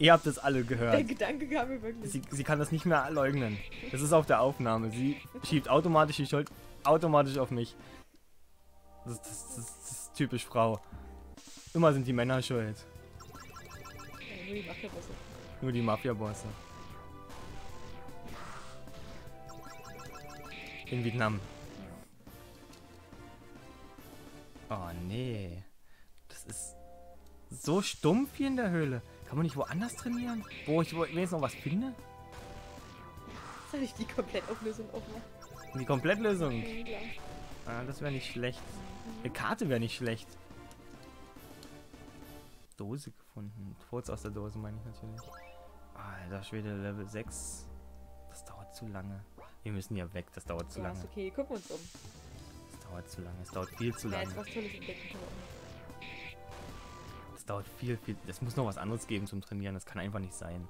Ihr habt das alle gehört. Der Gedanke kam mir wirklich. Sie, sie kann das nicht mehr leugnen. Das ist auf der Aufnahme. Sie schiebt automatisch die Schuld automatisch auf mich. Das, das, das, das ist typisch Frau. Immer sind die Männer schuld. Ja, nur die Mafia-Bosse. Nur die Mafia-Bosse. In Vietnam. Oh nee. Das ist so stumpf hier in der Höhle. Kann man nicht woanders trainieren? Wo ich, wo ich jetzt noch was finde? Soll ich die komplett Auflösung aufmachen? Die Komplettlösung. Ah, das wäre nicht schlecht. Eine Karte wäre nicht schlecht. Dose gefunden. Fotos aus der Dose meine ich natürlich. Alter Schwede, Level sechs. Das dauert zu lange. Wir müssen ja weg, das dauert zu ja, lange. Ist okay, gucken wir uns um. Das dauert zu lange, es dauert viel zu lange. Ja, jetzt was Tolles entdecken. Das dauert viel, viel. Es muss noch was anderes geben zum Trainieren, das kann einfach nicht sein.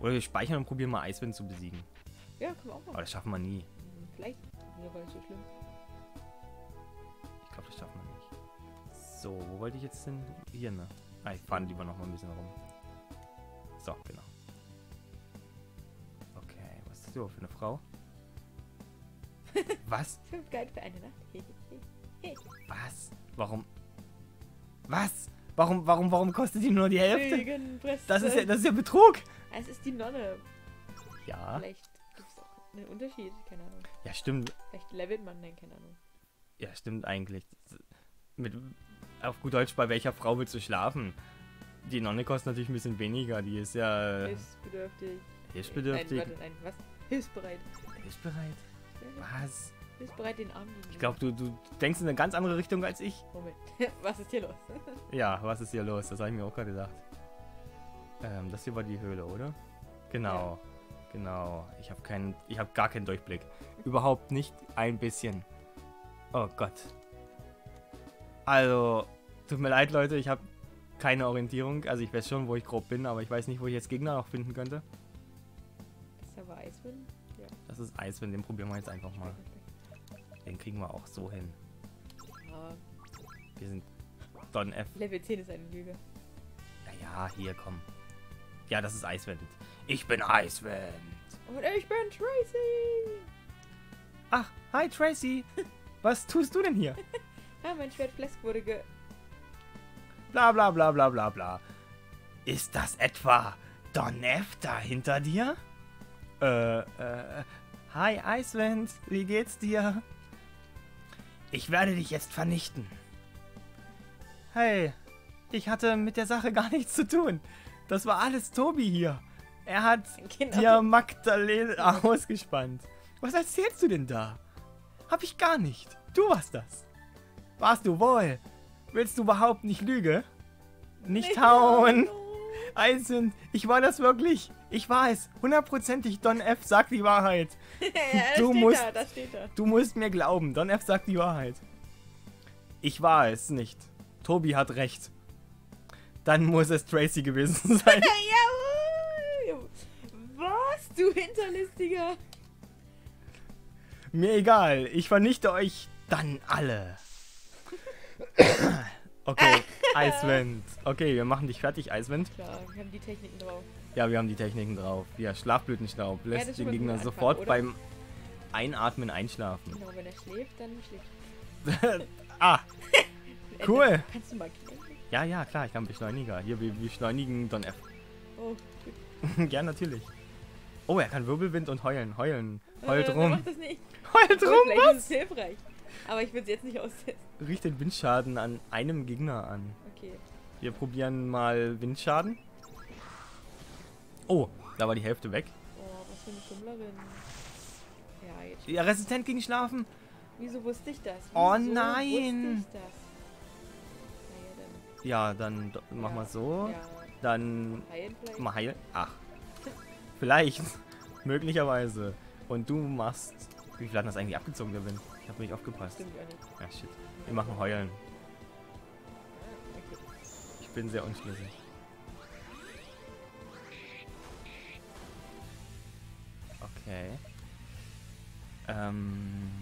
Oder wir speichern und probieren mal Eiswind zu besiegen. Ja, können wir auch mal. Aber das schaffen wir nie. Vielleicht, ja, war nicht so schlimm. Ich glaube, das schaffen wir nicht. So, wo wollte ich jetzt denn? Hier, ne? Ah, ich fahre lieber noch mal ein bisschen rum. So, genau. Okay, was ist das überhaupt für eine Frau? Was? Fünf Gold für eine Nacht. Was? Warum? Was? Warum, warum, warum kostet die nur die Hälfte? Das ist ja, das ist ja Betrug! Es ist die Nonne. Ja. Vielleicht gibt es auch einen Unterschied, keine Ahnung. Ja, stimmt. Vielleicht levelt man dann, keine Ahnung. Ja, stimmt eigentlich. Mit, auf gut Deutsch, bei welcher Frau willst du schlafen? Die Nonne kostet natürlich ein bisschen weniger, die ist ja... Hilfsbedürftig. Hilfsbedürftig? Nein, warte, nein, was? Hilfsbereit. Hilfsbereit? Was? Hilfsbereit den Arm. Ich glaube, du, du denkst in eine ganz andere Richtung als ich. Moment, was ist hier los? Ja, was ist hier los? Das habe ich mir auch gerade gedacht. Ähm, das hier war die Höhle, oder? Genau, ja. Genau. Ich habe keinen, ich habe gar keinen Durchblick. Überhaupt nicht ein bisschen. Oh Gott. Also, tut mir leid, Leute, ich habe keine Orientierung. Also ich weiß schon, wo ich grob bin, aber ich weiß nicht, wo ich jetzt Gegner noch finden könnte. Das ist aber Eiswind? Ja. Das ist Eiswind, den probieren wir jetzt einfach mal. Den kriegen wir auch so hin. Ja. Wir sind Don F. Level zehn ist eine Lüge. Ja, ja, hier, komm. Ja, das ist Eiswind. Ich bin Eiswind. Und ich bin Tracy. Ach, hi Tracy. Was tust du denn hier? Ah, mein Schwert Flesc wurde ge... Bla bla bla bla bla bla. Ist das etwa Don F da hinter dir? Äh, äh, hi Eiswind, wie geht's dir? Ich werde dich jetzt vernichten. Hey, ich hatte mit der Sache gar nichts zu tun. Das war alles Tobi hier. Er hat genau. dir Magdalena ausgespannt. Was erzählst du denn da? Hab ich gar nicht. Du warst das. Warst du wohl? Willst du überhaupt nicht lüge? Nicht nee, hauen. No. Eiswind, ich war das wirklich. Ich war es. Hundertprozentig. Don F. sagt die Wahrheit. Ja, das du, steht musst, da, das steht da. Du musst mir glauben. Don F. sagt die Wahrheit. Ich war es nicht. Tobi hat recht. Dann muss es Tracy gewesen sein. Jawohl. Was, du Hinterlistiger? Mir egal. Ich vernichte euch dann alle. Okay, Eiswind. Okay, wir machen dich fertig, Eiswind. Klar, wir haben die Techniken drauf. Ja, wir haben die Techniken drauf. Ja, Schlafblütenstaub lässt ja, den Gegner anfangen, sofort oder? Beim Einatmen einschlafen. Genau, wenn er schläft, dann schläft. Ah, cool. Kannst du mal gehen? Ja, ja, klar, ich kann Beschleuniger. Hier, wir beschleunigen Don F. Oh, gut. Ja, natürlich. Oh, er kann Wirbelwind und heulen, heulen. Heult äh, rum. Macht das nicht. Heult rum, vielleicht was? Ist es hilfreich. Aber ich würde es jetzt nicht aussetzen. Riecht den Windschaden an einem Gegner an. Okay. Wir probieren mal Windschaden. Oh, da war die Hälfte weg. Oh, was für eine Schummlerin. Ja, jetzt ja, resistent gegen Schlafen. Wieso wusste ich das? Wieso oh nein! Wusste ich das? Ja, dann, ja, dann machen wir es so. Ja. Dann heilen vielleicht. Mal heilen. Ach. Vielleicht. Möglicherweise. Und du machst... Wie viel hat das eigentlich abgezogen, der Wind? Ich habe nicht aufgepasst. Ach, ja, shit. Wir machen Heulen. Ich bin sehr unschlüssig. Okay. Ähm...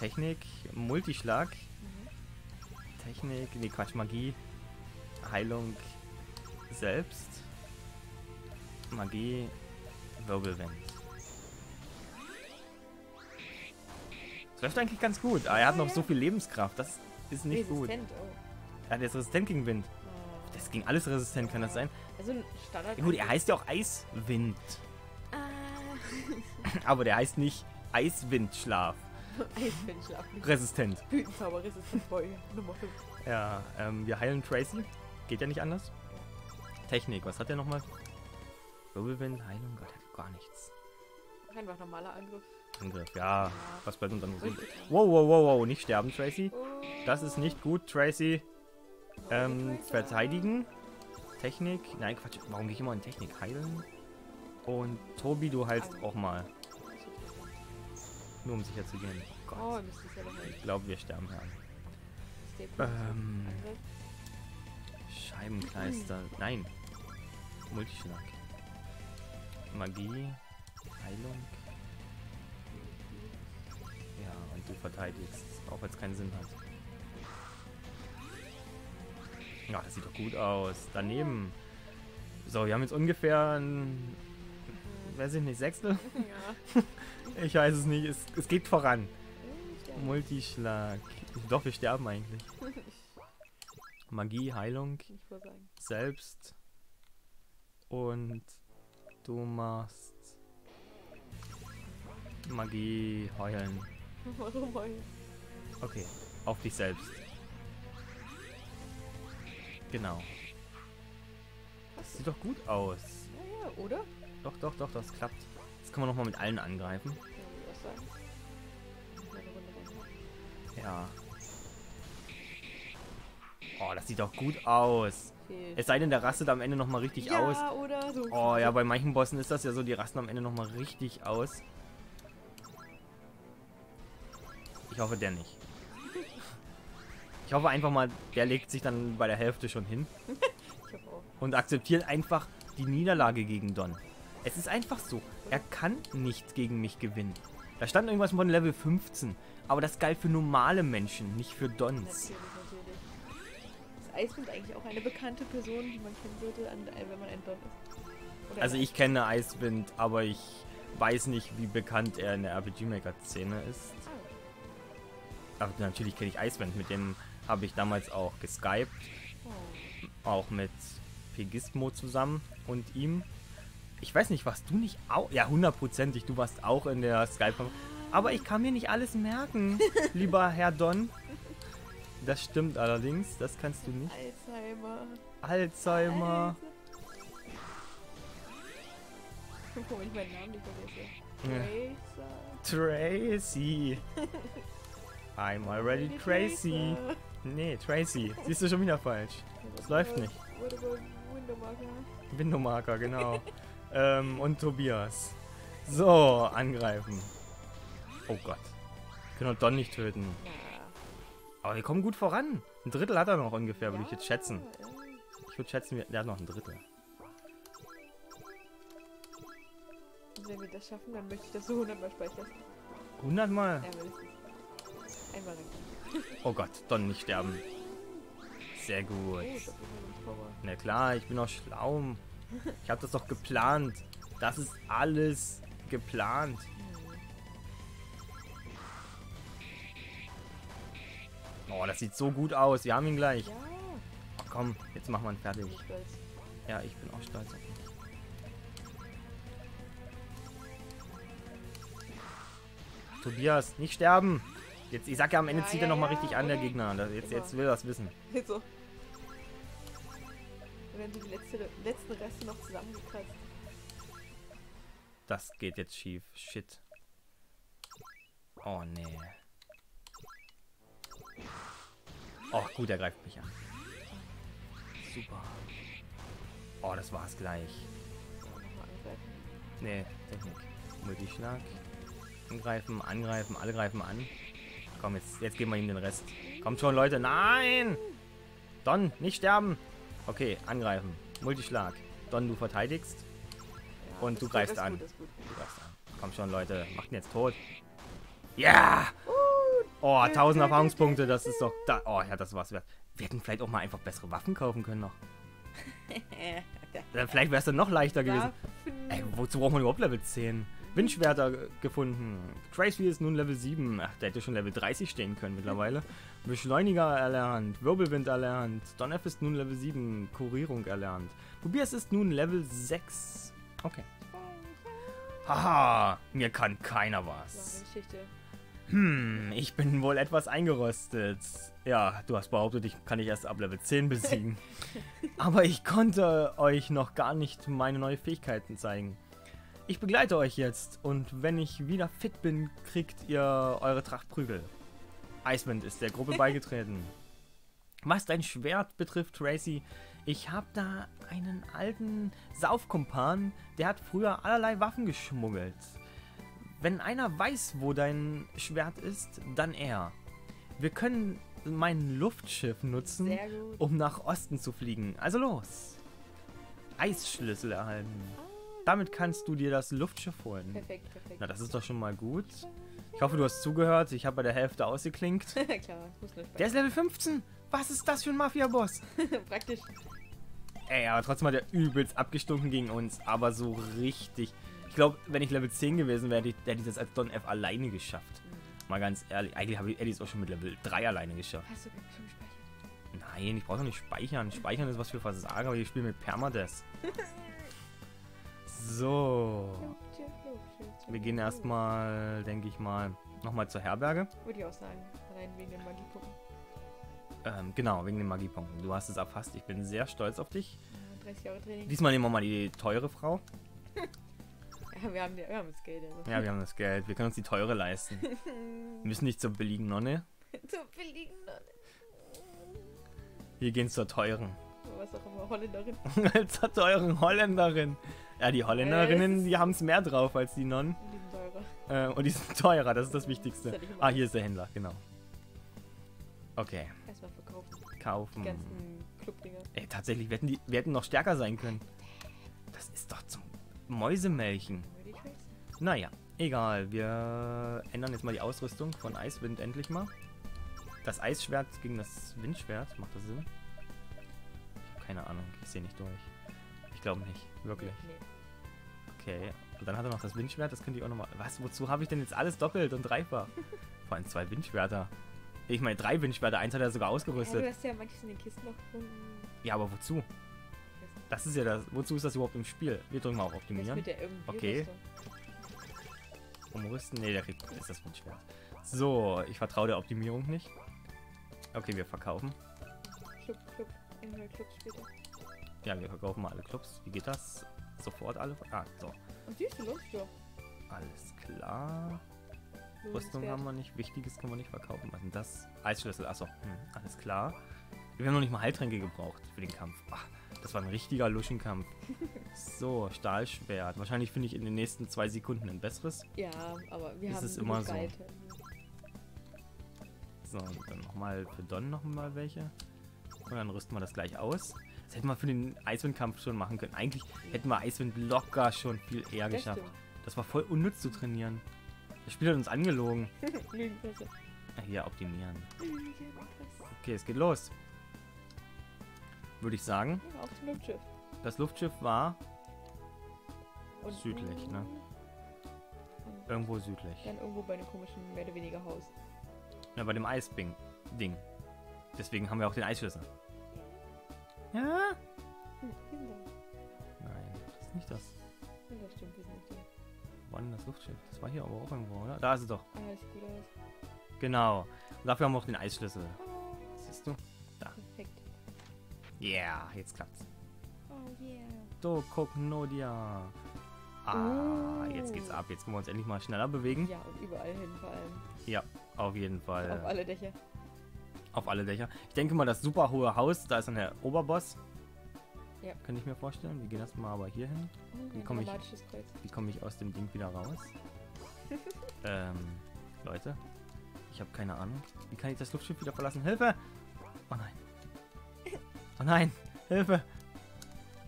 Technik, Multischlag. Mhm. Technik, nee, Quatsch, Magie. Heilung selbst. Magie, Wirbelwind. Das läuft eigentlich ganz gut, aber ah, er hat noch ja. so viel Lebenskraft, das ist nicht resistent, gut. Oh. Er hat jetzt resistent gegen Wind. Oh. Das ging alles resistent, kann das sein? Also ein Standard. Ja, gut, er heißt ja auch Eiswind. Ah. Aber der heißt nicht Eiswindschlaf. Eiswindschlaf. Resistent. Blütenzauber, resistent, Boy. Ja, ähm, wir heilen Tracy. Geht ja nicht anders. Technik, was hat er nochmal? Wirbelwind, Heilung, Gott, hat gar nichts. Einfach normaler Angriff. Angriff. Ja, was bleibt uns anderes? Wow, wow, wow, wow, nicht sterben, Tracy. Das ist nicht gut, Tracy. Ähm, verteidigen. Technik. Nein, Quatsch. Warum gehe ich immer in Technik? Heilen. Und Tobi, du heilst auch mal. Nur um sicher zu gehen. Gott. Ich glaube, wir sterben hier. Ähm, Scheibenkleister. Nein. Multischlag. Magie. Heilung. Ja, und du verteidigst. Auch wenn es keinen Sinn hat. Ja, das sieht doch gut aus. Daneben. So, wir haben jetzt ungefähr ein, weiß ich nicht, Sechstel? Ja. Ich weiß es nicht. Es, es geht voran. Multischlag. Doch, wir sterben eigentlich. Magie, Heilung. Selbst. Und du machst Magie, heulen. Warum heulen? Okay, auf dich selbst. Genau. Das sieht doch gut aus. Ja, ja, oder? Doch, doch, doch, das klappt. Jetzt können wir nochmal mit allen angreifen. Ja. Oh, das sieht doch gut aus. Okay. Es sei denn, der rastet am Ende nochmal richtig ja, aus. Oder so. Oh ja, bei manchen Bossen ist das ja so, die rasten am Ende nochmal richtig aus. Ich hoffe, der nicht. Ich hoffe einfach mal, der legt sich dann bei der Hälfte schon hin. Ich hoffe auch. Und akzeptiert einfach die Niederlage gegen Don. Es ist einfach so. Er kann nicht gegen mich gewinnen. Da stand irgendwas von Level fünfzehn. Aber das galt für normale Menschen, nicht für Dons. Natürlich, natürlich. Ist Eiswind eigentlich auch eine bekannte Person, die man kennen sollte, wenn man ein Don ist? Oder also ich kenne Eiswind, aber ich weiß nicht, wie bekannt er in der R P G Maker Szene ist. Aber natürlich kenne ich Eiswind, mit dem habe ich damals auch geskypt. Oh. Auch mit Pegistmo zusammen und ihm. Ich weiß nicht, warst du nicht auch... Ja, hundertprozentig, du warst auch in der Skype. Aber ich kann mir nicht alles merken, lieber Herr Don. Das stimmt allerdings, das kannst du nicht. Alzheimer. Alzheimer. Guck mal, ich meinen Namen nicht vergesse. Tracy. Tracy. I'm already Tracy. Nee, Tracy. Siehst du schon wieder falsch. Das läuft nicht. Windowmarker, genau. ähm, und Tobias. So, angreifen. Oh Gott. Wir können Don nicht töten. Aber wir kommen gut voran. Ein Drittel hat er noch ungefähr, würde ich jetzt schätzen. Ich würde schätzen, er hat noch ein Drittel. Wenn wir das schaffen, dann möchte ich das so hundertmal speichern. hundertmal? Oh Gott, Don nicht sterben. Sehr gut. Na klar, ich bin auch schlau. Ich habe das doch geplant. Das ist alles geplant. Oh, das sieht so gut aus. Wir haben ihn gleich. Oh, komm, jetzt machen wir ihn fertig. Ja, ich bin auch stolz auf ihn. Tobias, nicht sterben. Jetzt, ich sag ja, am Ende ja, zieht ja, er nochmal ja, richtig an, der Gegner. Jetzt, jetzt will er das wissen. Jetzt so. Und dann die letzte, letzten Reste noch zusammengekratzt. Das geht jetzt schief. Shit. Oh, nee. Oh, gut, er greift mich an. Super. Oh, das war's gleich. Nee, Technik. Multischlag. Angreifen, angreifen, alle greifen an. Komm, jetzt, jetzt geben wir ihm den Rest. Kommt schon, Leute. Nein! Don, nicht sterben! Okay, angreifen. Multischlag. Don, du verteidigst. Ja, und du greifst, gut, an. Gut, gut. du greifst an. Komm schon, Leute. Macht ihn jetzt tot. Ja! Yeah! Oh, tausend Erfahrungspunkte. Das ist doch... Da oh, ja, das war's wert. Wir hätten vielleicht auch mal einfach bessere Waffen kaufen können noch. Vielleicht wäre es dann noch leichter gewesen. Ey, wozu braucht man überhaupt Level zehn? Windschwerter gefunden. Tracy ist nun Level sieben. Ach, der hätte schon Level dreißig stehen können mittlerweile. Beschleuniger erlernt. Wirbelwind erlernt. Don F ist nun Level sieben. Kurierung erlernt. Tobias ist nun Level sechs. Okay. Haha, mir kann keiner was. Hm, ich bin wohl etwas eingerostet. Ja, du hast behauptet, ich kann dich erst ab Level zehn besiegen. Aber ich konnte euch noch gar nicht meine neuen Fähigkeiten zeigen. Ich begleite euch jetzt und wenn ich wieder fit bin, kriegt ihr eure Tracht Prügel. Eiswind ist der Gruppe beigetreten. Was dein Schwert betrifft, Tracy, ich habe da einen alten Saufkumpan, der hat früher allerlei Waffen geschmuggelt. Wenn einer weiß, wo dein Schwert ist, dann er. Wir können mein Luftschiff nutzen, um nach Osten zu fliegen. Also los! Eisschlüssel erhalten. Damit kannst du dir das Luftschiff holen. Perfekt, perfekt. Na, das ist doch schon mal gut. Ich hoffe, du hast zugehört. Ich habe bei der Hälfte ausgeklinkt. Klar, muss nicht der ist Level fünfzehn. Was ist das für ein Mafia-Boss? Praktisch. Ey, aber trotzdem hat er übelst abgestunken gegen uns. Aber so richtig. Ich glaube, wenn ich Level zehn gewesen wäre, hätte ich das als Don F alleine geschafft. Mhm. Mal ganz ehrlich. Eigentlich habe ich Eddie auch schon mit Level drei alleine geschafft. Hast du schon gespeichert? Nein, ich brauche doch nicht speichern. Speichern ist was für Versager. Ich spiele mit Permadeath. So. Wir gehen erstmal, denke ich mal, nochmal zur Herberge. Würde ich auch sagen. Rein wegen den Magiepunkten. Ähm, genau, wegen den Magiepunkten. Du hast es erfasst. Ich bin sehr stolz auf dich. dreißig Euro Training. Diesmal nehmen wir mal die teure Frau. Ja, wir haben, wir haben das Geld. Also. Ja, wir haben das Geld. Wir können uns die teure leisten. Wir müssen nicht zur billigen Nonne. Zur billigen Nonne. Wir gehen zur teuren. Was auch immer, Holländerin. Zur teuren Holländerin. Ja, die Holländerinnen, die haben es mehr drauf als die Nonnen. Und die sind teurer. Äh, und die sind teurer, das ist das Wichtigste. Das ah, hier ist der Händler, genau. Okay. Erstmal verkaufen. Kaufen. Die ganzen Clubdinger. Ey, tatsächlich, wir hätten, die, wir hätten noch stärker sein können. Das ist doch zum Mäusemelchen. Naja, egal. Wir ändern jetzt mal die Ausrüstung von Eiswind endlich mal. Das Eisschwert gegen das Windschwert. Macht das Sinn? Keine Ahnung, ich sehe nicht durch. Ich glaube nicht, wirklich. Okay, und dann hat er noch das Windschwert, das könnte ich auch nochmal... Was, wozu habe ich denn jetzt alles doppelt und dreifach? Vor allem zwei Windschwerter. Ich meine, drei Windschwerter, eins hat er sogar ausgerüstet. Ja, du hast ja manches in den Kisten noch gefunden. Ja, aber wozu? Das ist ja das... Wozu ist das überhaupt im Spiel? Wir drücken mal auf Optimieren. Okay. Umrüsten? Ne, der kriegt... Das ist das Windschwert. So, ich vertraue der Optimierung nicht. Okay, wir verkaufen. Club, Club. Inhalt Club später. Ja, wir verkaufen mal alle Clubs. Wie geht das? Sofort alle. Ah, so. Und süße Lust, ja. Alles klar. Lust Rüstung wert. Haben wir nicht. Wichtiges können wir nicht verkaufen. Was denn das? Eisschlüssel. Achso. Hm, alles klar. Wir haben noch nicht mal Heiltränke gebraucht für den Kampf. Ach, das war ein richtiger Luschenkampf. So, Stahlschwert. Wahrscheinlich finde ich in den nächsten zwei Sekunden ein besseres. Ja, aber wir das haben es immer so. Geil. So, dann nochmal für Don nochmal welche. Und dann rüsten wir das gleich aus. Das hätten wir für den Eiswind-Kampf schon machen können. Eigentlich hätten wir Eiswind locker schon viel eher geschafft. Das war voll unnütz zu trainieren. Das Spiel hat uns angelogen. Hier, optimieren. Okay, es geht los. Würde ich sagen. Auf zum Luftschiff. Das Luftschiff war und südlich, ne? Irgendwo südlich. Dann irgendwo bei einem komischen, mehr oder weniger Haus. Ja, bei dem Eisbing Ding. Deswegen haben wir auch den Eisschlüssel. Ja? Nein, das ist nicht das. Das stimmt, das ist nicht das. Wo war denn das Luftschiff? Das war hier aber auch irgendwo, oder? Da ist es doch. Ah, ist gut aus. Genau. Und dafür haben wir auch den Eisschlüssel. Oh. Siehst du? Da. Perfekt. Yeah, jetzt klappt's. Oh yeah. Docognodia. Ah, oh. Jetzt geht's ab. Jetzt können wir uns endlich mal schneller bewegen. Ja, und überall hin vor allem. Ja, auf jeden Fall. Auf alle Dächer. Auf alle Dächer. Ich denke mal, das super hohe Haus, da ist dann der Oberboss. Ja. Könnte ich mir vorstellen. Wir gehen das mal aber hier hin. Wie komme ich, wie komme ich aus dem Ding wieder raus? ähm, Leute, ich habe keine Ahnung. Wie kann ich das Luftschiff wieder verlassen? Hilfe! Oh nein. Oh nein, Hilfe!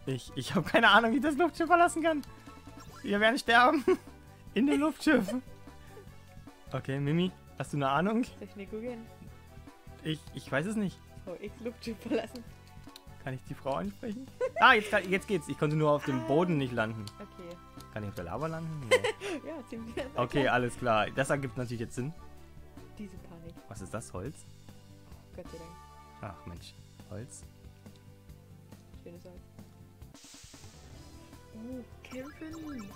Ich, ich habe keine Ahnung, wie ich das Luftschiff verlassen kann. Wir werden sterben. In dem Luftschiff. Okay, Mimi, hast du eine Ahnung? Soll ich nicht googeln? Ich, ich weiß es nicht. V X-Luftschiff verlassen. Kann ich die Frau ansprechen? Ah, jetzt, kann, jetzt geht's. Ich konnte nur auf dem Boden nicht landen. Okay. Kann ich auf der Lava landen? Nee. Ja, ziemlich. Okay, klar. Alles klar. Das ergibt natürlich jetzt Sinn. Diese Panik. Was ist das? Holz? Oh, Gott sei Dank. Ach Mensch. Holz. Schönes Holz. Oh, kämpfen.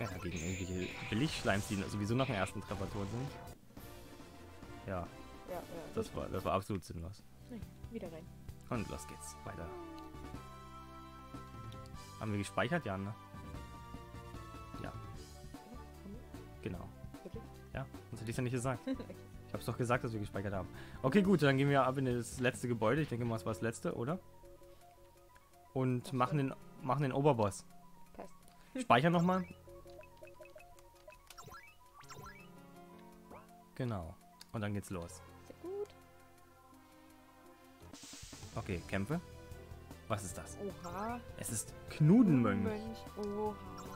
Ja, gegen irgendwelche Billigschleims, die sowieso nach dem ersten Treffer tot sind. Ja. Ja, ja. Das war, das war absolut sinnlos. Nein, wieder rein. Und los geht's. Weiter. Haben wir gespeichert, Jan? Ne? Ja. Genau. Wirklich? Ja, sonst hätte ich es ja nicht gesagt. Okay. Ich habe es doch gesagt, dass wir gespeichert haben. Okay, gut, dann gehen wir ab in das letzte Gebäude. Ich denke mal, es war das letzte, oder? Und Ach, machen, den, machen den Oberboss. Passt. Speichern nochmal. Genau. Und dann geht's los. Sehr gut. Okay, Kämpfe. Was ist das? Oha. Es ist Knudenmönch.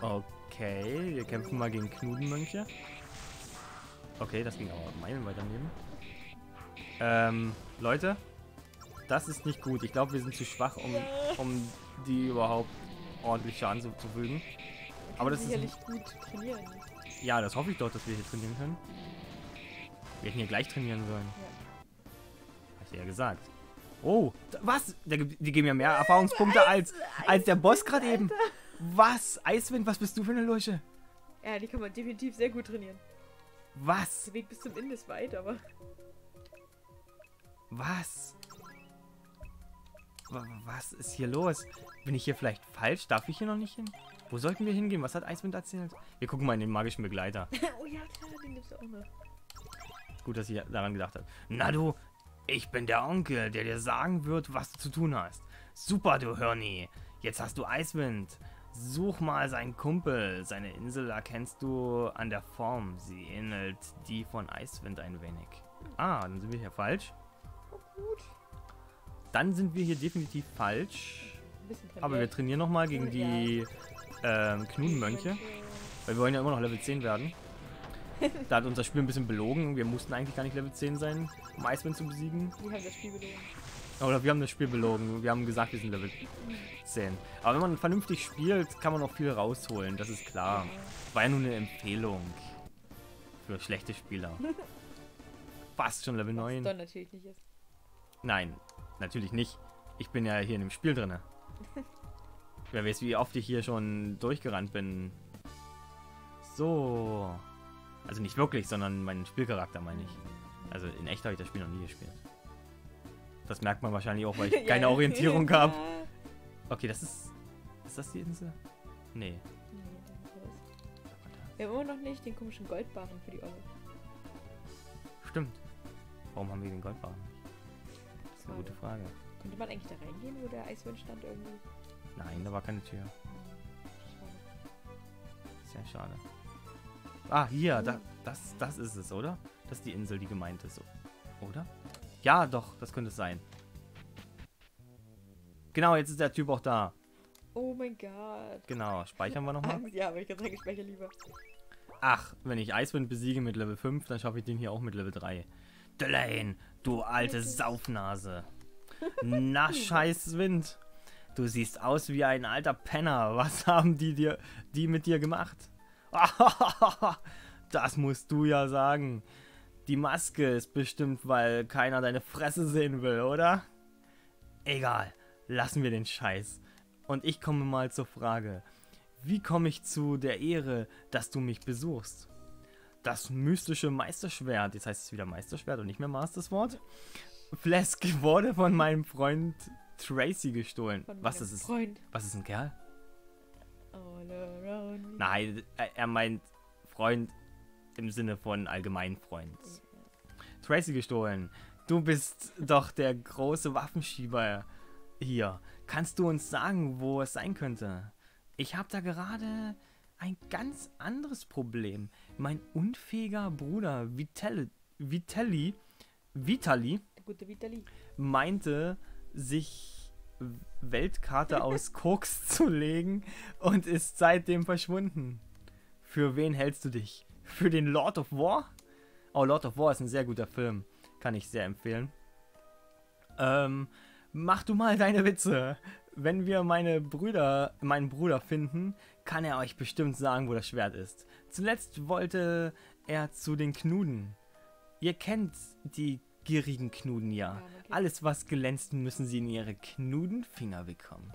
Oha. Okay, wir kämpfen mal gegen Knudenmönche. Okay, das ging aber meilenweit daneben. Ähm, Leute, das ist nicht gut. Ich glaube, wir sind zu schwach, um, um die überhaupt ordentlich Schaden zu verfügen. Aber das ist sicherlich gut trainieren. Ja, das hoffe ich doch, dass wir hier trainieren können. Wir hätten hier gleich trainieren sollen. Ja. Hast du ja gesagt. Oh, was? Die geben ja mehr Erfahrungspunkte als, als der Boss gerade eben. Was? Eiswind, was bist du für eine Lusche? Ja, die kann man definitiv sehr gut trainieren. Was? Der Weg bis zum Ende ist weit, aber... Was? Was ist hier los? Bin ich hier vielleicht falsch? Darf ich hier noch nicht hin? Wo sollten wir hingehen? Was hat Eiswind erzählt? Wir gucken mal in den magischen Begleiter. Oh ja, klar, den gibt's auch noch. Gut, dass ich daran gedacht habe. Na du, ich bin der Onkel, der dir sagen wird, was du zu tun hast. Super, du Hörni. Jetzt hast du Eiswind. Such mal seinen Kumpel. Seine Insel erkennst du an der Form. Sie ähnelt die von Eiswind ein wenig. Ah, dann sind wir hier falsch. Oh, gut. Dann sind wir hier definitiv falsch. Aber wir trainieren nochmal gegen die äh, Knudenmönche. Weil wir wollen ja immer noch Level zehn werden. Da hat unser Spiel ein bisschen belogen. Wir mussten eigentlich gar nicht Level zehn sein, um Eiswind zu besiegen. Wir haben das Spiel belogen. Oder wir haben das Spiel belogen. Wir haben gesagt, wir sind Level zehn. Aber wenn man vernünftig spielt, kann man auch viel rausholen. Das ist klar. War ja nur eine Empfehlung. Für schlechte Spieler. Fast schon Level neun. Was dann natürlich nicht ist. Nein, natürlich nicht. Ich bin ja hier in dem Spiel drin. Wer weiß, wie oft ich hier schon durchgerannt bin. So... Also nicht wirklich, sondern meinen Spielcharakter meine ich. Also in echt habe ich das Spiel noch nie gespielt. Das merkt man wahrscheinlich auch, weil ich keine ja, Orientierung ja. habe. Okay, das ist... Ist das die Insel? Nee. nee das wir haben immer noch nicht den komischen Goldbarren für die Euro. Stimmt. Warum haben wir den Goldbarren nicht? Das ist eine gute Frage. Könnte man eigentlich da reingehen, wo der Eiswind stand irgendwie? Nein, da war keine Tür. Sehr schade. Ah, hier, da, das, das ist es, oder? Das ist die Insel, die gemeint ist, oder? Ja, doch, das könnte es sein. Genau, jetzt ist der Typ auch da. Oh mein Gott. Genau, speichern wir nochmal. Ja, aber ich kann sagen, ich speichere lieber. Ach, wenn ich Eiswind besiege mit Level fünf, dann schaffe ich den hier auch mit Level drei. Delane, du alte Saufnase. Na, scheiß Wind. Du siehst aus wie ein alter Penner. Was haben die, dir, die mit dir gemacht? Das musst du ja sagen. Die Maske ist bestimmt, weil keiner deine Fresse sehen will, oder? Egal, lassen wir den Scheiß. Und ich komme mal zur Frage. Wie komme ich zu der Ehre, dass du mich besuchst? Das mystische Meisterschwert, jetzt heißt es wieder Meisterschwert und nicht mehr Mastersword. Flesc wurde von meinem Freund Tracy gestohlen. Was ist es? Was ist ein Kerl? Nein, er meint Freund im Sinne von allgemein Freund. Tracy gestohlen. Du bist doch der große Waffenschieber hier. Kannst du uns sagen, wo es sein könnte? Ich habe da gerade ein ganz anderes Problem. Mein unfähiger Bruder Vitali, Vitali, Vitali, der gute Vitali, meinte sich... Weltkarte aus Koks zu legen und ist seitdem verschwunden. Für wen hältst du dich? Für den Lord of War? Oh, Lord of War ist ein sehr guter Film. Kann ich sehr empfehlen. Ähm, mach du mal deine Witze. Wenn wir meine Brüder, meinen Bruder finden, kann er euch bestimmt sagen, wo das Schwert ist. Zuletzt wollte er zu den Knuden. Ihr kennt die gierigen Knuden, ja. Alles, was glänzt, müssen sie in ihre Knudenfinger bekommen.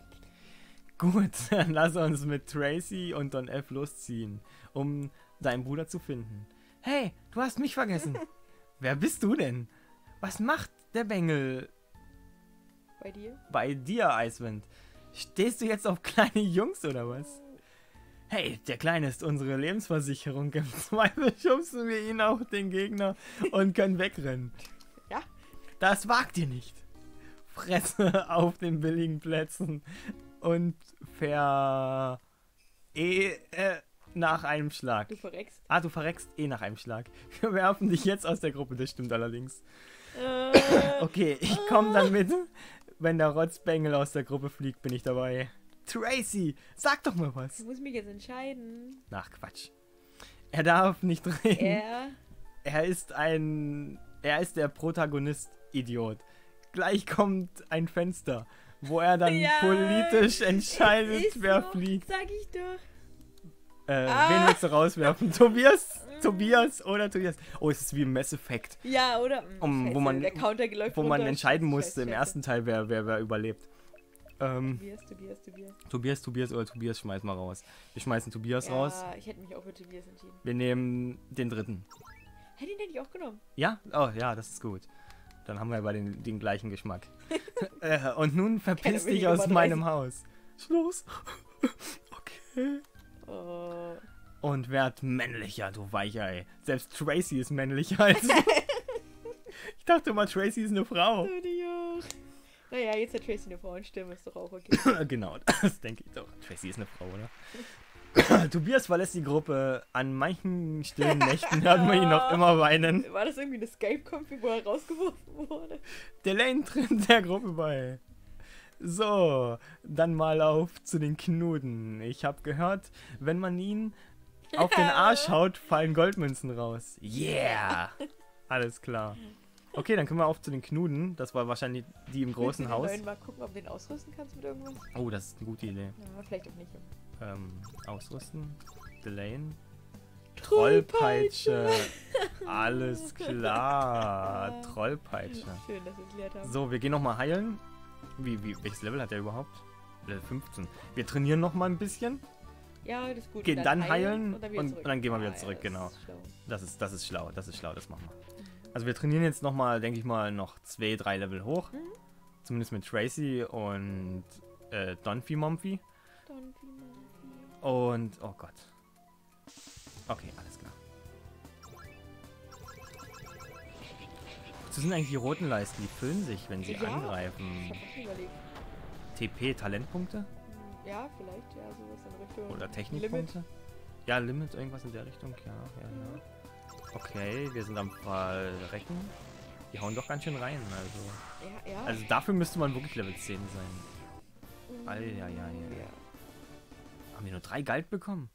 Gut, dann lass uns mit Tracy und Don F losziehen, um deinen Bruder zu finden. Hey, du hast mich vergessen. Wer bist du denn? Was macht der Bengel? Bei dir? Bei dir, Eiswind. Stehst du jetzt auf kleine Jungs oder was? Hey, der Kleine ist unsere Lebensversicherung. Im Zweifel schubsen wir ihn auch den Gegner und können wegrennen. Ja. Das wagt ihr nicht. Fresse auf den billigen Plätzen und ver... E äh, nach einem Schlag. Du verreckst. Ah, du verreckst eh nach einem Schlag. Wir werfen dich jetzt aus der Gruppe, das stimmt allerdings. Äh, okay, ich komme dann mit. Wenn der Rotzbengel aus der Gruppe fliegt, bin ich dabei. Tracy, sag doch mal was. Ich muss mich jetzt entscheiden. Ach, Quatsch. Er darf nicht reden. Er... Er ist ein... Er ist der Protagonist, Idiot. Gleich kommt ein Fenster, wo er dann ja, politisch entscheidet, wer so fliegt. Sag ich doch. Äh, ah. Wen willst du rauswerfen? Tobias? Tobias oder Tobias? Oh, es ist wie im Mass Effect. Ja, oder? Um, Scheiße, wo man, der Counter geläuft wo man entscheiden musste Scheiße. Im ersten Teil, wer, wer, wer überlebt. Ähm, Tobias, Tobias, Tobias. Tobias, Tobias oder Tobias, schmeiß mal raus. Wir schmeißen Tobias ja, raus. Ich hätte mich auch für Tobias entschieden. Wir nehmen den dritten. Hä, den hätte ich auch genommen. Ja? Oh ja, das ist gut. Dann haben wir bei den, den gleichen Geschmack. äh, und nun verpiss dich aus meinem Haus. Schluss. Okay. Oh. Und werd männlicher, du Weichei. Selbst Tracy ist männlicher als du. Ich dachte mal, Tracy ist eine Frau. Naja, jetzt hat Tracy eine Frauenstimme, ist doch auch okay. Genau, das denke ich doch. Tracy ist eine Frau, oder? Tobias verlässt die Gruppe. An manchen stillen Nächten hört man ihn noch immer weinen. War das irgendwie eine Skype-Konfi, wo er rausgeworfen wurde? Delane tritt der Gruppe bei. So, dann mal auf zu den Knuden. Ich habe gehört, wenn man ihn auf den Arsch haut, fallen Goldmünzen raus. Yeah! Alles klar. Okay, dann können wir auf zu den Knuden. Das war wahrscheinlich die im großen Haus. Willst du den neuen mal gucken, ob du den ausrüsten kannst mit irgendwas? Oh, das ist eine gute Idee. Ja, vielleicht auch nicht. Ähm, ausrüsten. Delane. Trollpeitsche. Alles klar. Trollpeitsche. Schön, dass wir erklärt haben. So, wir gehen nochmal heilen. Wie, wie, welches Level hat er überhaupt? Level fünfzehn. Wir trainieren noch mal ein bisschen. Ja, das ist gut. Gehen dann, dann heilen und dann, und, und dann gehen wir wieder zurück, ah, ja, genau. Das ist, das ist schlau, das ist schlau, das machen wir. Also wir trainieren jetzt noch mal, denke ich mal, noch zwei, drei Level hoch. Mhm. Zumindest mit Tracy und äh, Donfi Momfi. Donfi Momfi. Und, oh Gott. Okay, alles klar. Das sind eigentlich die roten Leisten, die füllen sich, wenn sie ja, angreifen. Ich hab überlegt. T P, Talentpunkte? Ja, vielleicht, ja, sowas in Richtung. Oder Technikpunkte? Limit. Ja, Limit, irgendwas in der Richtung, ja, ja, mhm. ja. Okay, wir sind am Verrecken. Die hauen doch ganz schön rein, also. Ja, ja. Also dafür müsste man wirklich Level zehn sein. Mhm. All, ja, ja, ja, ja. Haben wir nur drei Galt bekommen?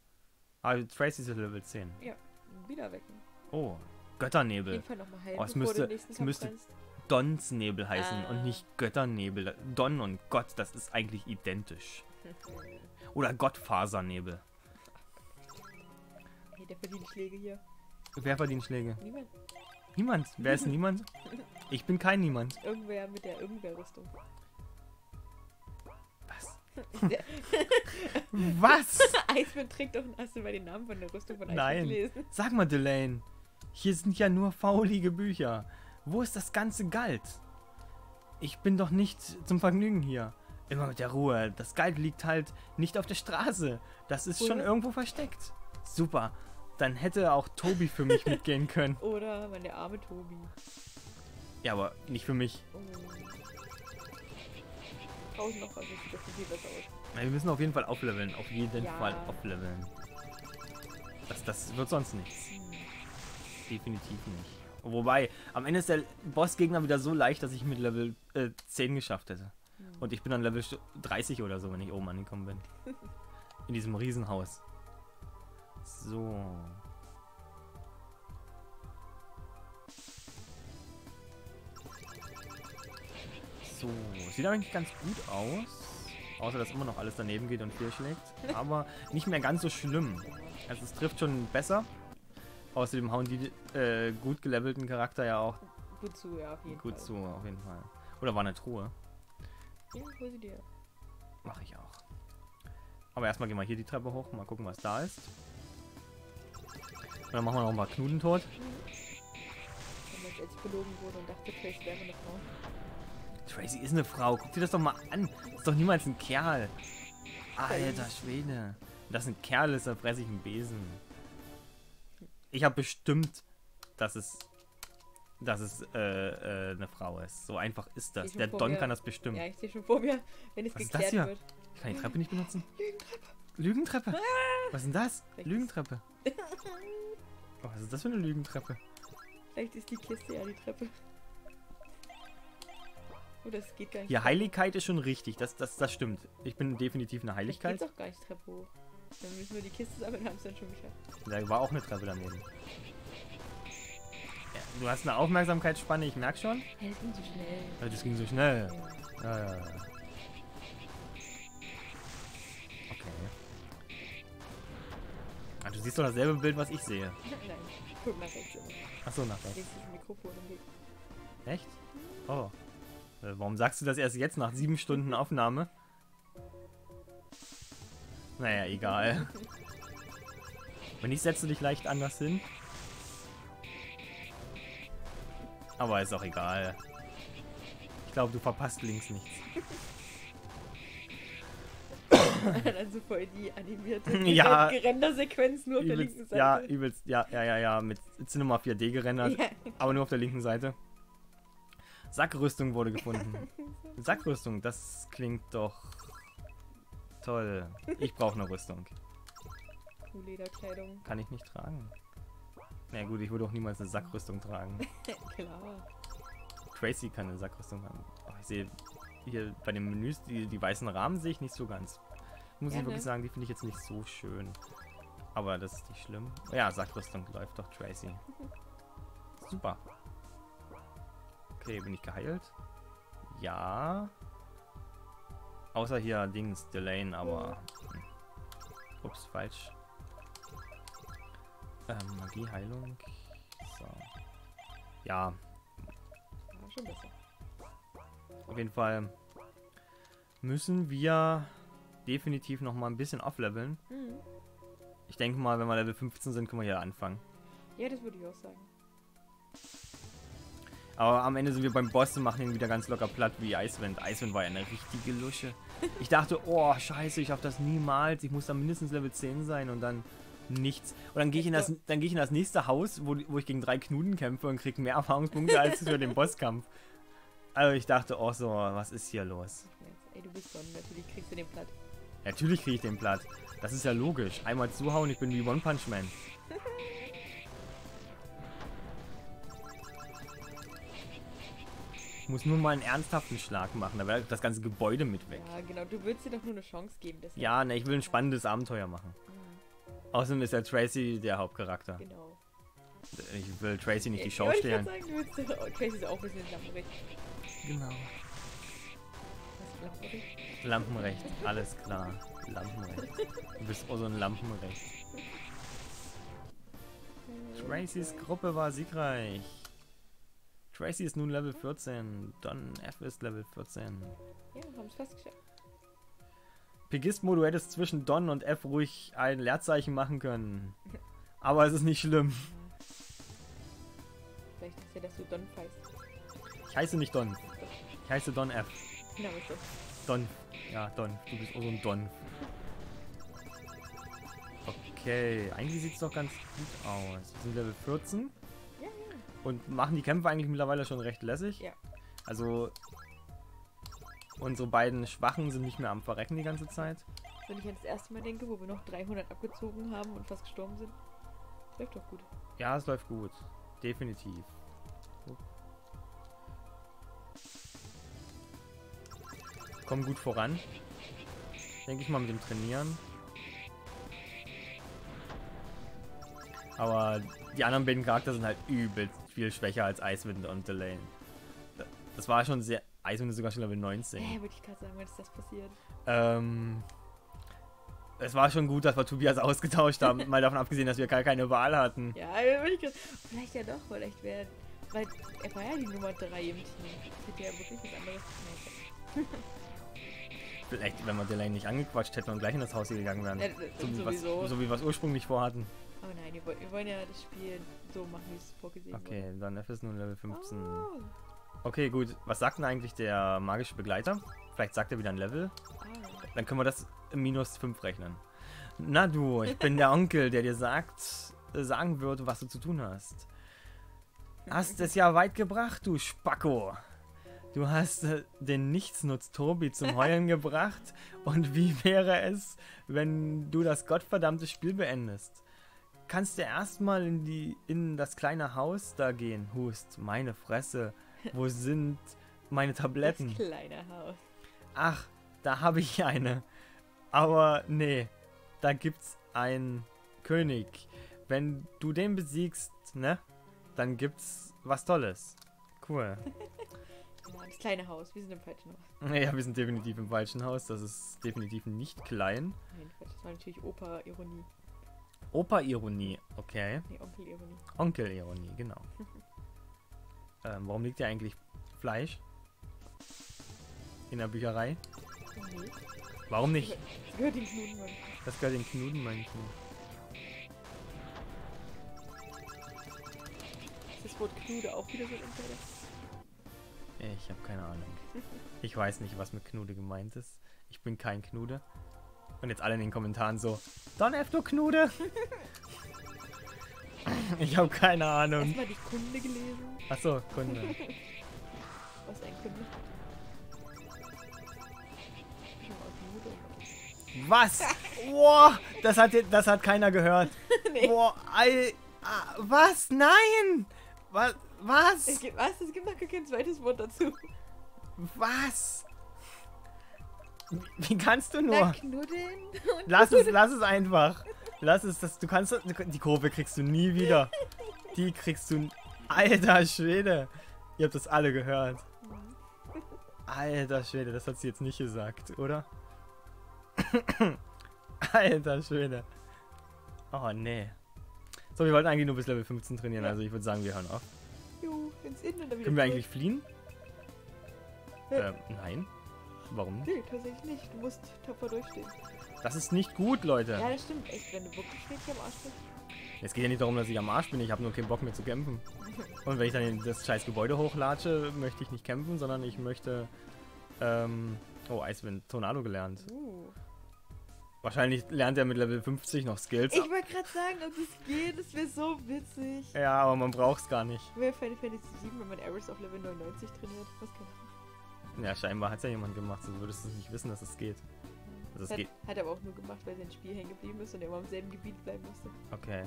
Ah, Tracy ist Level zehn. Ja, wieder wecken. Oh. Götternebel. Auf jeden Fall noch mal heilen, oh, es müsste, es müsste Donsnebel heißen ah. und nicht Götternebel. Don und Gott, das ist eigentlich identisch. Oder Gottfasernebel. Hey, der verdient Schläge hier. Wer verdient Schläge? Niemand. Niemand? Wer ist niemand? Ich bin kein Niemand. Irgendwer mit der Irgendwer-Rüstung. Was? Was? Eiswind trägt doch ein Ass über den Namen von der Rüstung von Eiswind gelesen. Nein. Sag mal, Delane. Hier sind ja nur faulige Bücher. Wo ist das ganze Galt? Ich bin doch nicht zum Vergnügen hier. Immer mit der Ruhe. Das Galt liegt halt nicht auf der Straße. Das ist Oder? schon irgendwo versteckt. Super. Dann hätte auch Tobi für mich mitgehen können. Oder meine arme Tobi. Ja, aber nicht für mich. Oh. Tausend noch, also das sieht viel besser aus. Wir müssen auf jeden Fall aufleveln. Auf jeden ja. Fall aufleveln. Das, das wird sonst nichts. Definitiv nicht. Wobei, am Ende ist der Bossgegner wieder so leicht, dass ich mit Level äh, zehn geschafft hätte. Mhm. Und ich bin dann Level dreißig oder so, wenn ich oben angekommen bin. In diesem Riesenhaus. So. So. Sieht eigentlich ganz gut aus. Außer, dass immer noch alles daneben geht und viel schlägt. Aber nicht mehr ganz so schlimm. Also es trifft schon besser. Außerdem hauen die äh, gut gelevelten Charakter ja auch gut zu, ja, auf jeden gut Fall. zu, auf jeden Fall. Oder war eine Truhe? Ja, hol sie dir. Mach ich auch. Aber erstmal gehen wir hier die Treppe hoch, mal gucken, was da ist. Und dann machen wir noch ein paar Knuden tot. Als ich belogen wurde und dachte, Tracy wäre eine Frau. Tracy ist eine Frau, guck dir das doch mal an. Das ist doch niemals ein Kerl. Alter Schwede. Wenn das ein Kerl ist, dann fresse ich einen Besen. Ich habe bestimmt, dass es, dass es äh, äh, eine Frau ist. So einfach ist das. Der Don kann das bestimmen. Ja, ich sehe schon vor mir, wenn es geklärt wird. Ich kann die Treppe nicht benutzen. Lügentreppe. Lügentreppe? Ah! Was ist denn das? Vielleicht Lügentreppe. Oh, was ist das für eine Lügentreppe? Vielleicht ist die Kiste ja die Treppe. Oh, das geht gar nicht. Ja, Heiligkeit ist schon richtig. Das, das, das stimmt. Ich bin definitiv eine Heiligkeit. Das geht doch gar nicht Treppe hoch. Dann müssen wir die Kiste sammeln, haben es dann schon geschafft. Da war auch eine Treppe daneben. Ja, du hast eine Aufmerksamkeitsspanne, ich merke schon. Ja, das ging so schnell. Ja, das ging so schnell. Ja, ja, ja. Du siehst doch dasselbe Bild, was ich sehe. Nein, ich guck nach rechts immer. Achso, nach rechts. Echt? Oh. Äh, warum sagst du das erst jetzt nach sieben Stunden Aufnahme? Naja, egal. Wenn nicht, setzt du dich leicht anders hin. Aber ist auch egal. Ich glaube, du verpasst links nichts. Also voll die animierte ja, Gerender-Sequenz nur auf übelst, der linken Seite. Ja, übelst, ja, ja, ja, ja, mit Cinema vier D gerendert, ja, aber nur auf der linken Seite. Sackrüstung wurde gefunden. Sackrüstung, das klingt doch toll. Ich brauche eine Rüstung. Lederkleidung. Kann ich nicht tragen. Na gut, ich würde auch niemals eine Sackrüstung tragen. Klar. Tracy kann eine Sackrüstung haben. Oh, ich sehe hier bei den Menüs, die, die weißen Rahmen sehe ich nicht so ganz. Muss ja, ich wirklich ne? sagen, die finde ich jetzt nicht so schön. Aber das ist nicht schlimm. Ja, Sackrüstung läuft doch, Tracy. Super. Okay, bin ich geheilt? Ja. Außer hier Dings, Delane, aber... Hm. Ups, falsch. Ähm, Magie, Heilung. So. Ja. War schon besser. Auf jeden Fall müssen wir... definitiv noch mal ein bisschen aufleveln. Mhm. Ich denke mal, wenn wir Level fünfzehn sind, können wir hier anfangen. Ja, das würde ich auch sagen. Aber am Ende sind wir beim Boss und machen ihn wieder ganz locker platt wie Eiswind. Eiswind war ja eine richtige Lusche. Ich dachte, oh, scheiße, ich schaff das niemals. Ich muss da mindestens Level zehn sein und dann nichts. Und dann gehe ich, geh ich in das nächste Haus, wo, wo ich gegen drei Knuden kämpfe und kriege mehr Erfahrungspunkte als für den Bosskampf. Also ich dachte, oh so, was ist hier los? Ey, du bist Don, natürlich kriegst du den platt. Natürlich kriege ich den platt. Das ist ja logisch. Einmal zuhauen, ich bin wie One Punch Man. Ich muss nur mal einen ernsthaften Schlag machen, da wäre das ganze Gebäude mit weg. Ja, genau. Du würdest dir doch nur eine Chance geben. Deswegen. Ja, ne, ich will ein spannendes Abenteuer machen. Mhm. Außerdem ist der Tracy der Hauptcharakter. Genau. Ich will Tracy nicht ich die Show stehlen. Sagen, du willst, oh, Tracy ist auch ein bisschen lammerig. Genau. Lampenrecht. Lampenrecht, alles klar. Lampenrecht. Du bist auch so ein Lampenrecht. Tracys Gruppe war siegreich. Tracy ist nun Level vierzehn. Don F ist Level vierzehn. Ja, wir haben es fast geschafft. Pegistmo, du hättest zwischen Don und F ruhig ein Leerzeichen machen können. Aber es ist nicht schlimm. Vielleicht ist ja, dass du Don heißt. Ich heiße nicht Don. Ich heiße Don F. Ja, Don. Ja, Don. Du bist auch so ein Don. Okay. Eigentlich sieht es doch ganz gut aus. Wir sind Level vierzehn. Ja, ja. Und machen die Kämpfe eigentlich mittlerweile schon recht lässig. Ja. Also, unsere beiden Schwachen sind nicht mehr am Verrecken die ganze Zeit. Wenn ich jetzt das erste Mal denke, wo wir noch dreihundert abgezogen haben und fast gestorben sind. Läuft doch gut. Ja, es läuft gut. Definitiv. Kommen gut voran. Denke ich mal mit dem Trainieren. Aber die anderen beiden Charakter sind halt übel viel schwächer als Eiswind und Delane. Das war schon sehr... Eiswind ist sogar schon Level neunzehn. Hey, würde ich gerade sagen, wenn das passiert. Ähm... Es war schon gut, dass wir Tobias ausgetauscht haben. Mal davon abgesehen, dass wir gar keine Wahl hatten. Ja, würde ich gerade... Vielleicht ja doch, vielleicht wäre... Weil er war ja die Nummer drei im Team. Das hätte ja wirklich was anderes gemacht. Vielleicht, wenn wir Delane nicht angequatscht hätten und gleich in das Haus hier gegangen wären. Ja, so, wie was, so wie wir es ursprünglich vorhatten. Oh nein, wir, wir wollen ja das Spiel so machen, wie es vorgesehen wurde. Okay, wurde. Dann F ist nun Level fünfzehn. Oh. Okay, gut. Was sagt denn eigentlich der magische Begleiter? Vielleicht sagt er wieder ein Level. Ah. Dann können wir das im minus fünf rechnen. Na du, ich bin der Onkel, der dir sagt, äh, sagen wird, was du zu tun hast. Hast es ja weit gebracht, du Spacko. Du hast äh, den Nichtsnutz Tobi zum Heulen gebracht und wie wäre es, wenn du das gottverdammte Spiel beendest? Kannst du erstmal in die in das kleine Haus da gehen? Hust, meine Fresse, wo sind meine Tabletten? Das kleine Haus. Ach, da habe ich eine. Aber nee, da gibt's einen König. Wenn du den besiegst, ne, dann gibt's was Tolles. Cool. Das kleine Haus, wir sind im falschen Haus. Ja, wir sind definitiv im falschen Haus. Das ist definitiv nicht klein. Nein, das war natürlich Opa-Ironie. Opa-Ironie, okay. Nee, Onkel-Ironie. Onkel-Ironie, genau. ähm, warum liegt hier eigentlich Fleisch? In der Bücherei? Nee. Warum nicht? Das gehört den Knudenmönchen. Das gehört den Knudenmönchen. Ist das Wort Knude auch wieder so entweder? Ich habe keine Ahnung. Ich weiß nicht, was mit Knude gemeint ist. Ich bin kein Knude. Und jetzt alle in den Kommentaren so, Don F, du Knude! Ich habe keine Ahnung. Hast du mal die Kunde gelesen? Achso, Kunde. Was ist ein Kunde? Was? Boah, das hat, das hat keiner gehört. Nee. Boah, all, ah, was? Nein! Was? Was? Es gibt, was? Es gibt noch kein zweites Wort dazu. Was? Wie kannst du nur? Na, knuddeln und lass es, lass es einfach. Lass es, das, du kannst, die Kurve kriegst du nie wieder. Die kriegst du, alter Schwede. Ihr habt das alle gehört. Alter Schwede, das hat sie jetzt nicht gesagt, oder? Alter Schwede. Oh nee. So, wir wollten eigentlich nur bis Level fünfzehn trainieren, ja. Also ich würde sagen, wir hören auf. Jo, wenn's innen oder wieder. Können wir eigentlich fliehen? Ja. Ähm, nein. Warum? Nee, tatsächlich nicht. Du musst tapfer durchstehen. Das ist nicht gut, Leute. Ja, das stimmt echt, wenn du wirklich nicht am Arsch bist. Es geht ja nicht darum, dass ich am Arsch bin, ich habe nur keinen Bock mehr zu kämpfen. Und wenn ich dann in das scheiß Gebäude hochlatsche, möchte ich nicht kämpfen, sondern ich möchte... Ähm, oh, Eiswind, Tornado gelernt. Uh. Wahrscheinlich lernt er mit Level fünfzig noch Skills. Ich wollte gerade sagen, ob das geht, das wäre so witzig. Ja, aber man braucht es gar nicht. Wäre Final Fantasy sieben, wenn man Ares auf Level neunundneunzig trainiert? Was kann man? Ja, scheinbar hat es ja jemand gemacht, sonst würdest du nicht wissen, dass es geht. Dass es hat, geht. Hat aber auch nur gemacht, weil sein Spiel hängen geblieben ist und er immer im selben Gebiet bleiben musste. Okay.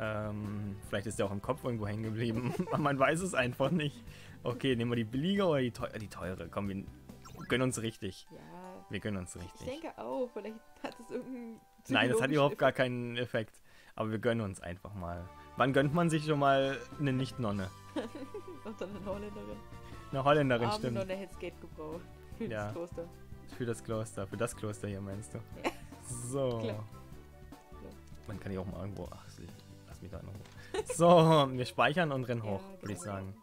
Ähm, vielleicht ist er auch im Kopf irgendwo hängen geblieben. Man weiß es einfach nicht. Okay, nehmen wir die billige oder die teure? Die teure. Komm, wir gönnen uns richtig. Ja. Wir gönnen uns richtig. Ich denke auch, vielleicht hat es irgendeinen. Nein, das hat überhaupt Effekt. Gar keinen Effekt. Aber wir gönnen uns einfach mal. Wann gönnt man sich schon mal eine Nicht-Nonne? Doch dann eine Holländerin. Eine Holländerin, Arme, stimmt. Nur eine Headsgate gebraucht. Für ja. Das Kloster. Für das Kloster. Für das Kloster hier, meinst du? Ja. So. Klar. Man kann ja auch mal irgendwo... Ach, lass mich da noch hoch. So, wir speichern und rennen ja, hoch, würde genau. ich sagen.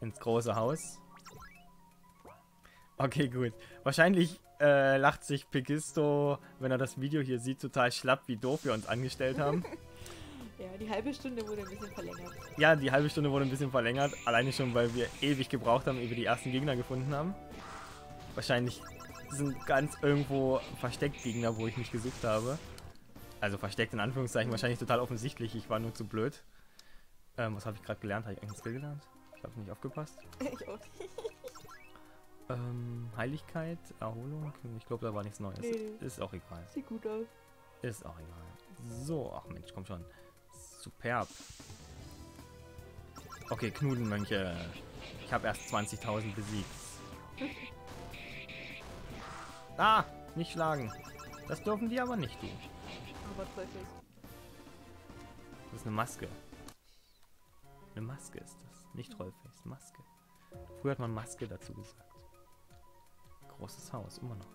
Ins große Haus. Okay, gut. Wahrscheinlich äh, lacht sich Pegistmo, wenn er das Video hier sieht, total schlapp, wie doof wir uns angestellt haben. Ja, die halbe Stunde wurde ein bisschen verlängert. Ja, die halbe Stunde wurde ein bisschen verlängert. Alleine schon, weil wir ewig gebraucht haben, ehe wir die ersten Gegner gefunden haben. Wahrscheinlich sind ganz irgendwo versteckt Gegner, wo ich nicht gesucht habe. Also versteckt in Anführungszeichen, wahrscheinlich total offensichtlich. Ich war nur zu blöd. Ähm, was habe ich gerade gelernt? Habe ich eigentlich Skill gelernt? Ich habe nicht aufgepasst. Ich auch nicht. Ähm, Heiligkeit, Erholung. Ich glaube, da war nichts Neues. Nee. Ist auch egal. Sieht gut aus. Ist auch egal. So, ach Mensch, komm schon. Superb. Okay, Knudenmönche. Ich habe erst zwanzigtausend besiegt. Ah, nicht schlagen. Das dürfen die aber nicht, du. Das ist eine Maske. Eine Maske ist das. Nicht Trollface, Maske. Früher hat man Maske dazu gesagt. Großes Haus, immer noch.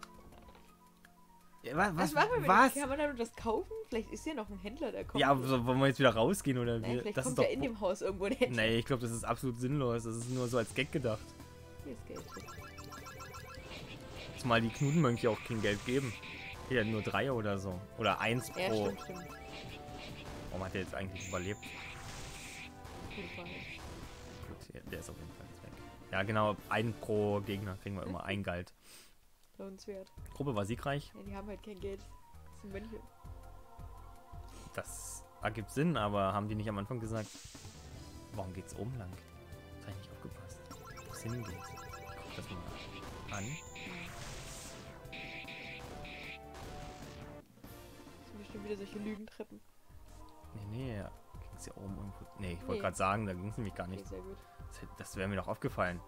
Ja, was? Was? Machen wir mit was? Kann man da nur das kaufen? Vielleicht ist ja noch ein Händler, der kommt. Ja, so, wollen wir jetzt wieder rausgehen oder wie? Vielleicht das kommt ist ja in dem Haus irgendwo ein Händler. Nee, ich glaube, das ist absolut sinnlos. Das ist nur so als Gag gedacht. Hier ist Geld. Zumal die Knudenmönche auch kein Geld geben. Hier nur drei oder so. Oder eins pro. Ja, stimmt, stimmt. Warum hat der jetzt eigentlich überlebt? Gut, der ist auf jeden Fall weg. Ja, genau. Ein pro Gegner kriegen wir immer ein Geld. Lohnenswert. Gruppe war siegreich. Ja, die haben halt kein Geld. schwarzen Männchen. Das ergibt Sinn, aber haben die nicht am Anfang gesagt, warum geht's oben lang? Das habe ich nicht aufgepasst. Was hingeht. Guck das mal an. Das sind bestimmt wieder solche Lügentreppen. Nee, nee, ja. Ging's ja oben irgendwo. Nee, ich wollte nee. gerade sagen, da ging's nämlich gar nicht. Okay, sehr gut. Das, das wäre mir doch aufgefallen.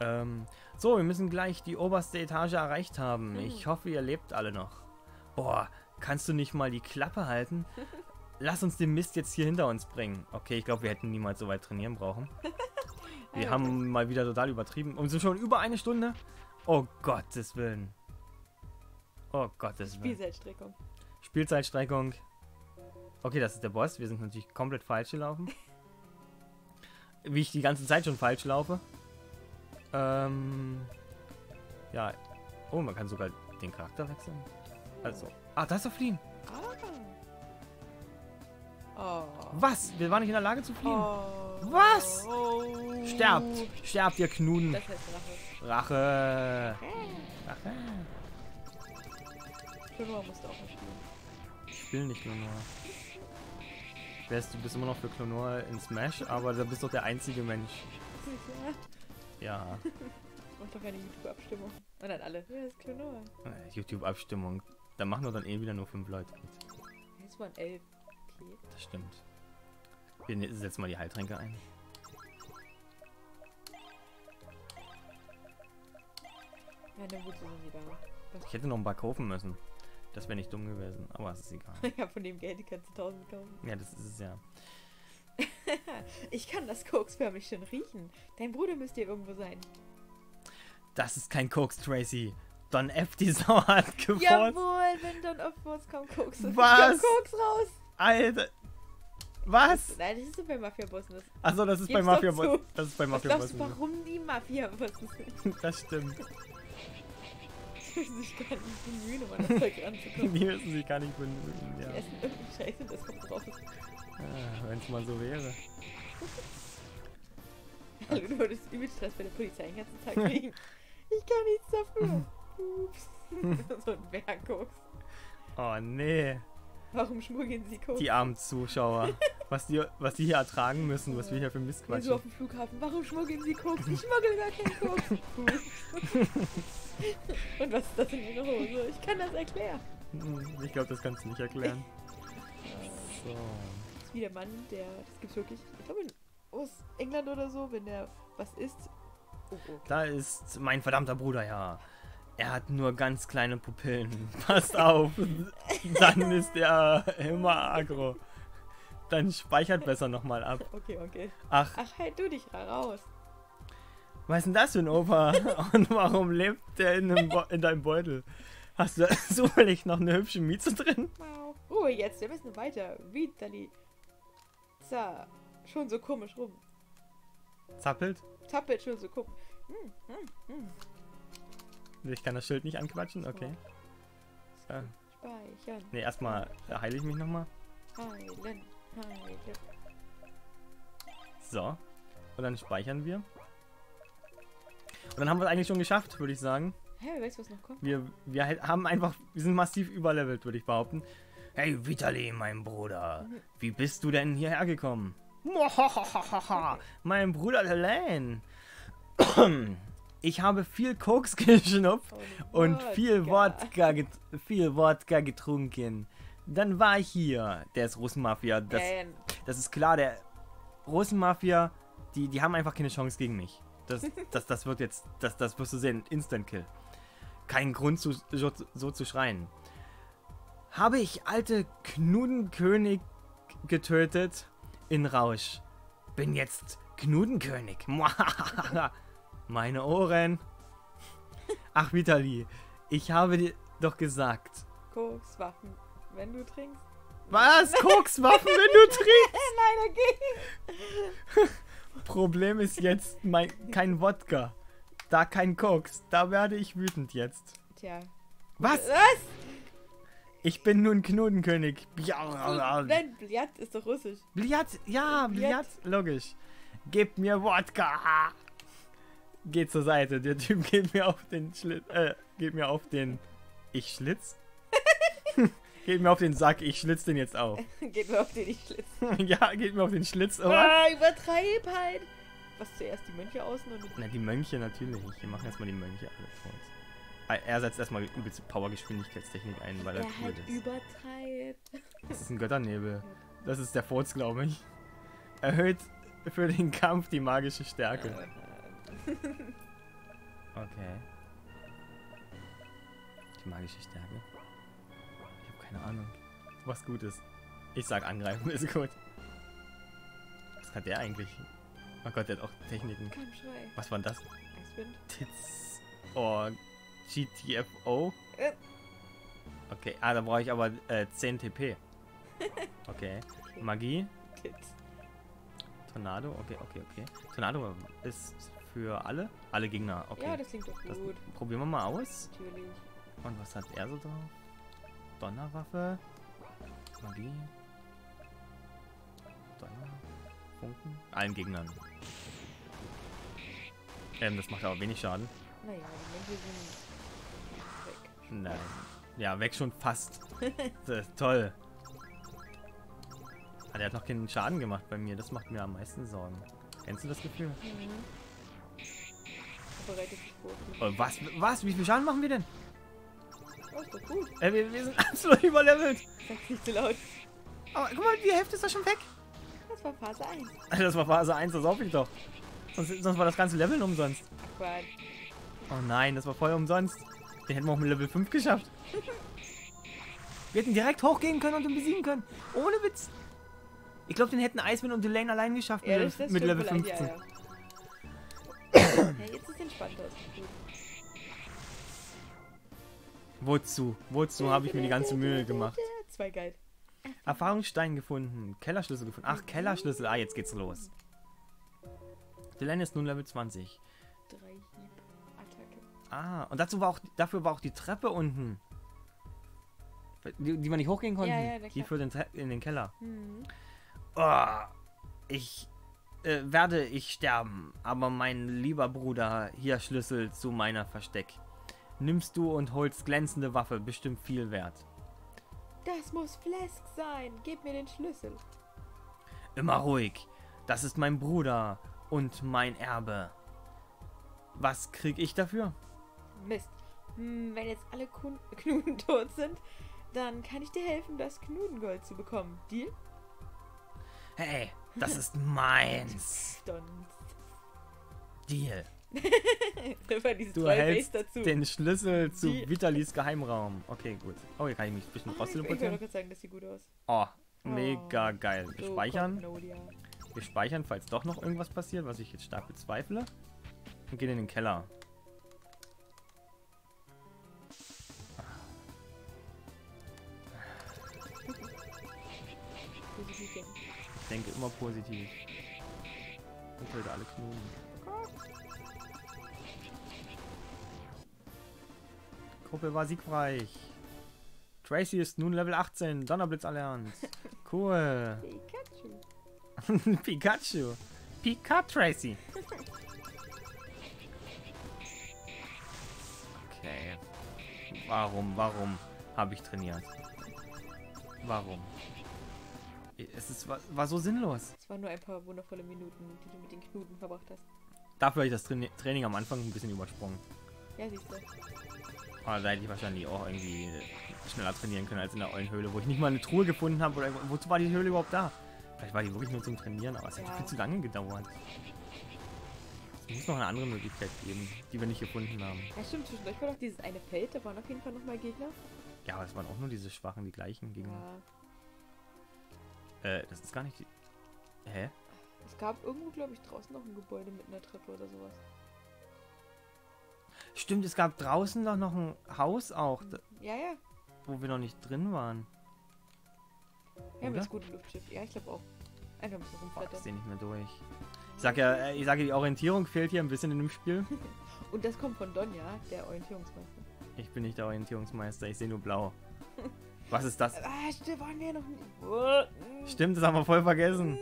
Ähm, so, wir müssen gleich die oberste Etage erreicht haben. Mhm. Ich hoffe, ihr lebt alle noch. Boah, kannst du nicht mal die Klappe halten? Lass uns den Mist jetzt hier hinter uns bringen. Okay, ich glaube, wir hätten niemals so weit trainieren brauchen. Wir haben mal wieder total übertrieben. Und sind schon über eine Stunde? Oh Gottes Willen. Oh Gottes Willen. Spielzeitstreckung. Spielzeitstreckung. Okay, das ist der Boss. Wir sind natürlich komplett falsch gelaufen. Wie ich die ganze Zeit schon falsch laufe. Ähm, ja. Oh, man kann sogar den Charakter wechseln. Also. Ah, da ist doch Fliehen. Oh. Was? Wir waren nicht in der Lage zu fliehen. Oh. Was? Oh. Sterbt. Sterbt, ihr Knuden. Das heißt Rache. Rache. Rache. Klümmer musst du auch nicht spielen. Ich spiele nicht Klonor. Du bist immer noch für Klonor in Smash, aber da bist doch der einzige Mensch. Ja. Mach doch keine YouTube-Abstimmung. Und dann alle. Ja, das ist Klonor. YouTube-Abstimmung. Da machen wir dann eh wieder nur fünf Leute mit. Jetzt waren elf. Das stimmt. Wir setzen mal die Heiltränke ein. Ja, dann wird sie dann wieder. Ich hätte noch ein paar kaufen müssen. Das wäre nicht dumm gewesen, aber es ist egal. Ja, von dem Geld kannst du tausend kaufen. Ja, das ist es ja. Ich kann das Koks für mich schon riechen. Dein Bruder müsste hier irgendwo sein. Das ist kein Koks, Tracy. Don F die Sau hat gewonnen. Jawohl, wenn Don F uns kommt, Koks. Was? Koks raus. Alter. Was? Nein, das ist bei Mafia-Bossen. Achso, das ist bei Mafia-Bossen. Das ist bei Mafia-Bossen. Warum die Mafia-Bossen sind? Das stimmt. Die müssen sich gar nicht bemühen, um an das Zeug ranzukommen. Die müssen sich gar nicht bemühen, ja. Die essen irgendwie Scheiße, das kommt raus. Ah, wenn es mal so wäre. Also, du würdest übelst Stress bei der Polizei den ganzen Tag kriegen. Ich kann nichts dafür. Ups. So ein Bergkoks. Oh, nee. Warum schmuggeln sie Koks? Die armen Zuschauer. Was die, was die hier ertragen müssen, was wir hier für Mist quatschen. Also auf dem Flughafen. Warum schmuggeln sie Koks? Ich schmuggel gar keinen Koks. Und was ist das in ihrer Hose? Ich kann das erklären. Ich glaube, das kannst du nicht erklären. So. Das ist wie der Mann, der... Das gibt's wirklich... Ich glaube in Ostengland oder so, wenn der was isst... Oh, oh. Da ist mein verdammter Bruder, ja. Er hat nur ganz kleine Pupillen. Passt auf, dann ist er immer aggro. Dann speichert besser nochmal ab. Okay, okay. Ach, Ach halt du dich raus. Was ist denn das für ein Opa? Und warum lebt der in, einem in deinem Beutel? Hast du da zufällig noch eine hübsche Mieze drin? Ruhe jetzt, wir müssen weiter. Vitali. Zah, schon so komisch rum. Zappelt? Zappelt, schon so komisch. Hm, hm, hm. Ich kann das Schild nicht anquatschen, okay. Ah. Speichern. Ne, erstmal heile ich mich nochmal. Heilen, heilen. So. Und dann speichern wir. Und dann haben wir es eigentlich schon geschafft, würde ich sagen. Hä, hey, weißt du, was noch kommt? Wir, wir haben einfach, wir sind massiv überlevelt, würde ich behaupten. Hey, Vitali, mein Bruder. Wie bist du denn hierher gekommen? Mein Bruder Delane. Ich habe viel Koks geschnupft oh, und Wodka. Viel, Wodka viel Wodka getrunken. Dann war ich hier. Der ist Russenmafia. Das, das ist klar, der Russenmafia, die, die haben einfach keine Chance gegen mich. Das, das, das wird jetzt, das, das wirst du sehen, Instant-Kill. Kein Grund zu, so, so zu schreien. Habe ich alte Knudenkönig getötet in Rausch. Bin jetzt Knudenkönig. Meine Ohren. Ach, Vitali, ich habe dir doch gesagt. Kokswaffen, wenn du trinkst. Was? Kokswaffen, wenn du trinkst? Nein, dagegen. Problem ist jetzt mein, kein Wodka. Da kein Koks. Da werde ich wütend jetzt. Tja. Was? Was? Ich bin nun Knotenkönig. Nein, Bliat ist doch russisch. Bliat, ja, Bliat, logisch. Gib mir Wodka. Geh zur Seite, der Typ geht mir auf den Schlitz, äh, geht mir auf den... Ich Schlitz? Geht mir auf den Sack, ich schlitz den jetzt auf. Geht mir auf den, ich schlitz. Ja, geht mir auf den Schlitz auf. Ah, übertreib halt. Was, zuerst die Mönche außen und... Na, die Mönche natürlich. Wir machen erstmal die Mönche alle vor. Er setzt erstmal übelst Power-Geschwindigkeitstechnik ein, weil er cool halt ist. Übertreibt. Das ist ein Götternebel. Das ist der Furz, glaube ich. Erhöht für den Kampf die magische Stärke. Okay. Die magische Stärke? Ich habe keine Ahnung. Was gut ist. Ich sag angreifen ist gut. Was kann der eigentlich? Oh Gott, der hat auch Techniken. Kein Schrei. Was war das? Eiswind. Tits. Oh, G T F O? Äh. Okay, ah, da brauche ich aber äh, zehn T P. Okay. Magie. Tits. Tornado, okay, okay, okay. Tornado ist für alle? Alle Gegner, okay. Ja, das klingt doch gut. Das probieren wir mal aus. Natürlich. Und was hat er so drauf? Donnerwaffe. Magie. Donner. Funken. Allen Gegnern. Ähm, das macht aber wenig Schaden. Naja, die Menschen sind weg. Nein. Ja, weg schon fast. Das ist toll. Ah, der hat noch keinen Schaden gemacht bei mir. Das macht mir am meisten Sorgen. Kennst du das Gefühl? Mhm. Oh, was? Was? Wie viel Schaden machen wir denn? Oh, ist doch gut. Äh, wir, wir sind absolut überlevelt. Sag's nicht zu laut. Aber guck mal, die Hälfte ist doch schon weg. Das war Phase eins. Das war Phase eins, das hoffe ich doch. Sonst, sonst war das ganze Leveln umsonst. Ach, Mann. Oh nein, das war voll umsonst. Den hätten wir auch mit Level fünf geschafft. Wir hätten direkt hochgehen können und ihn besiegen können. Ohne Witz. Ich glaube, den hätten Eiswind und Delane allein geschafft, ja, mit, das, das mit Level fünfzehn. Ja, ja. Ja, jetzt ist entspannt aus. Wozu? Wozu habe ich mir die ganze Mühe gemacht? Zwei geil. Erfahrungsstein gefunden, Kellerschlüssel gefunden. Ach, Kellerschlüssel. Ah, jetzt geht's los. Delane ist nun Level zwanzig. Drei Hieb-Attacke. Ah, und dazu war auch, dafür war auch die Treppe unten. Die, die man nicht hochgehen konnten. Ja, ja, die führt in, in den Keller. Mhm. Oh, ich äh, werde ich sterben, aber mein lieber Bruder, hier Schlüssel zu meiner Versteck. Nimmst du und holst glänzende Waffe, bestimmt viel wert. Das muss Flesc sein. Gib mir den Schlüssel. Immer ruhig. Das ist mein Bruder und mein Erbe. Was krieg ich dafür? Mist. Hm, wenn jetzt alle Kun Knuden tot sind, dann kann ich dir helfen, das Knudengold zu bekommen. Deal? Hey, das ist meins. Deal. Du hältst dazu. Den Schlüssel zu Deal. Vitalis Geheimraum. Okay, gut. Oh, hier kann ich mich ein bisschen oh, raus teleportieren. Ich kann sagen, das sieht gut aus. Oh, mega oh. geil. Wir speichern. Wir speichern, falls doch noch irgendwas passiert, was ich jetzt stark bezweifle. Und gehen in den Keller. Ich denke immer positiv. Und halt alle Knoten. Die Gruppe war siegreich. Tracy ist nun Level achtzehn. Donnerblitz Allianz. Cool. Pikachu. Pikachu. Pika Tracy. Okay. Warum, warum habe ich trainiert? Warum? Es ist, war, war so sinnlos. Es waren nur ein paar wundervolle Minuten, die du mit den Knuten verbracht hast. Dafür habe ich das Traini Training am Anfang ein bisschen übersprungen. Ja, siehst du. Oh, da hätte ich wahrscheinlich auch irgendwie schneller trainieren können als in der ollen Höhle, wo ich nicht mal eine Truhe gefunden habe. Oder wozu war die Höhle überhaupt da? Vielleicht war die wirklich nur zum Trainieren, aber es ja. hat viel zu lange gedauert. Es muss noch eine andere Möglichkeit geben, die wir nicht gefunden haben. Ja, stimmt. Zwischendurch war noch dieses eine Feld, da waren auf jeden Fall nochmal Gegner. Ja, aber es waren auch nur diese schwachen, die gleichen Gegner. Ja. Das ist gar nicht die... Hä? Es gab irgendwo, glaube ich, draußen noch ein Gebäude mit einer Treppe oder sowas. Stimmt, es gab draußen doch noch ein Haus auch. Ja, ja. Wo wir noch nicht drin waren. Ja, mit gutem Luftschiff. Ja, ich glaube auch. Einfach ein bisschen rumflattern. Ich sehe nicht mehr durch. Ich sage ja, ich sag ja, die Orientierung fehlt hier ein bisschen in dem Spiel. Und das kommt von Don, ja, der Orientierungsmeister. Ich bin nicht der Orientierungsmeister, ich sehe nur blau. Was ist das? Ah, stimmt, waren wir noch nicht. Stimmt, das haben wir voll vergessen.